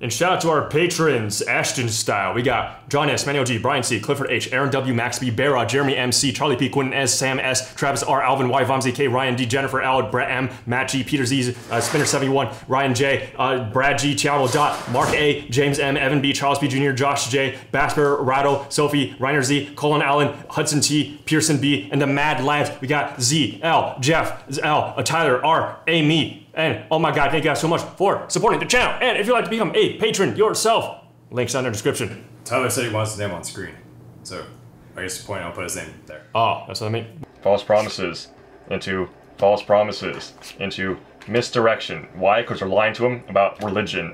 And shout out to our patrons, Ashton style. We got John S, Manuel G, Brian C, Clifford H, Aaron W, Max B, Bear, Jeremy M C, Charlie P, Quentin S, Sam S, Travis R, Alvin Y, Vomzy K, Ryan D, Jennifer L, Brett M, Matt G, Peter Z, Spinner71, Ryan J, Brad G, Tiano Dot, Mark A, James M, Evan B, Charles B Jr, Josh J, Basper, Rattle, Sophie, Reiner Z, Colin Allen, Hudson T, Pearson B, and the Mad Labs. We got Z, L, Jeff, L, Tyler R, Amy. And oh my god, thank you guys so much for supporting the channel. And if you'd like to become a patron yourself, links down in the description. Tyler said he wants his name on screen. So I guess the point, I'll put his name there. Oh, that's what I mean. False promises into misdirection. Why? Because we're lying to him about religion.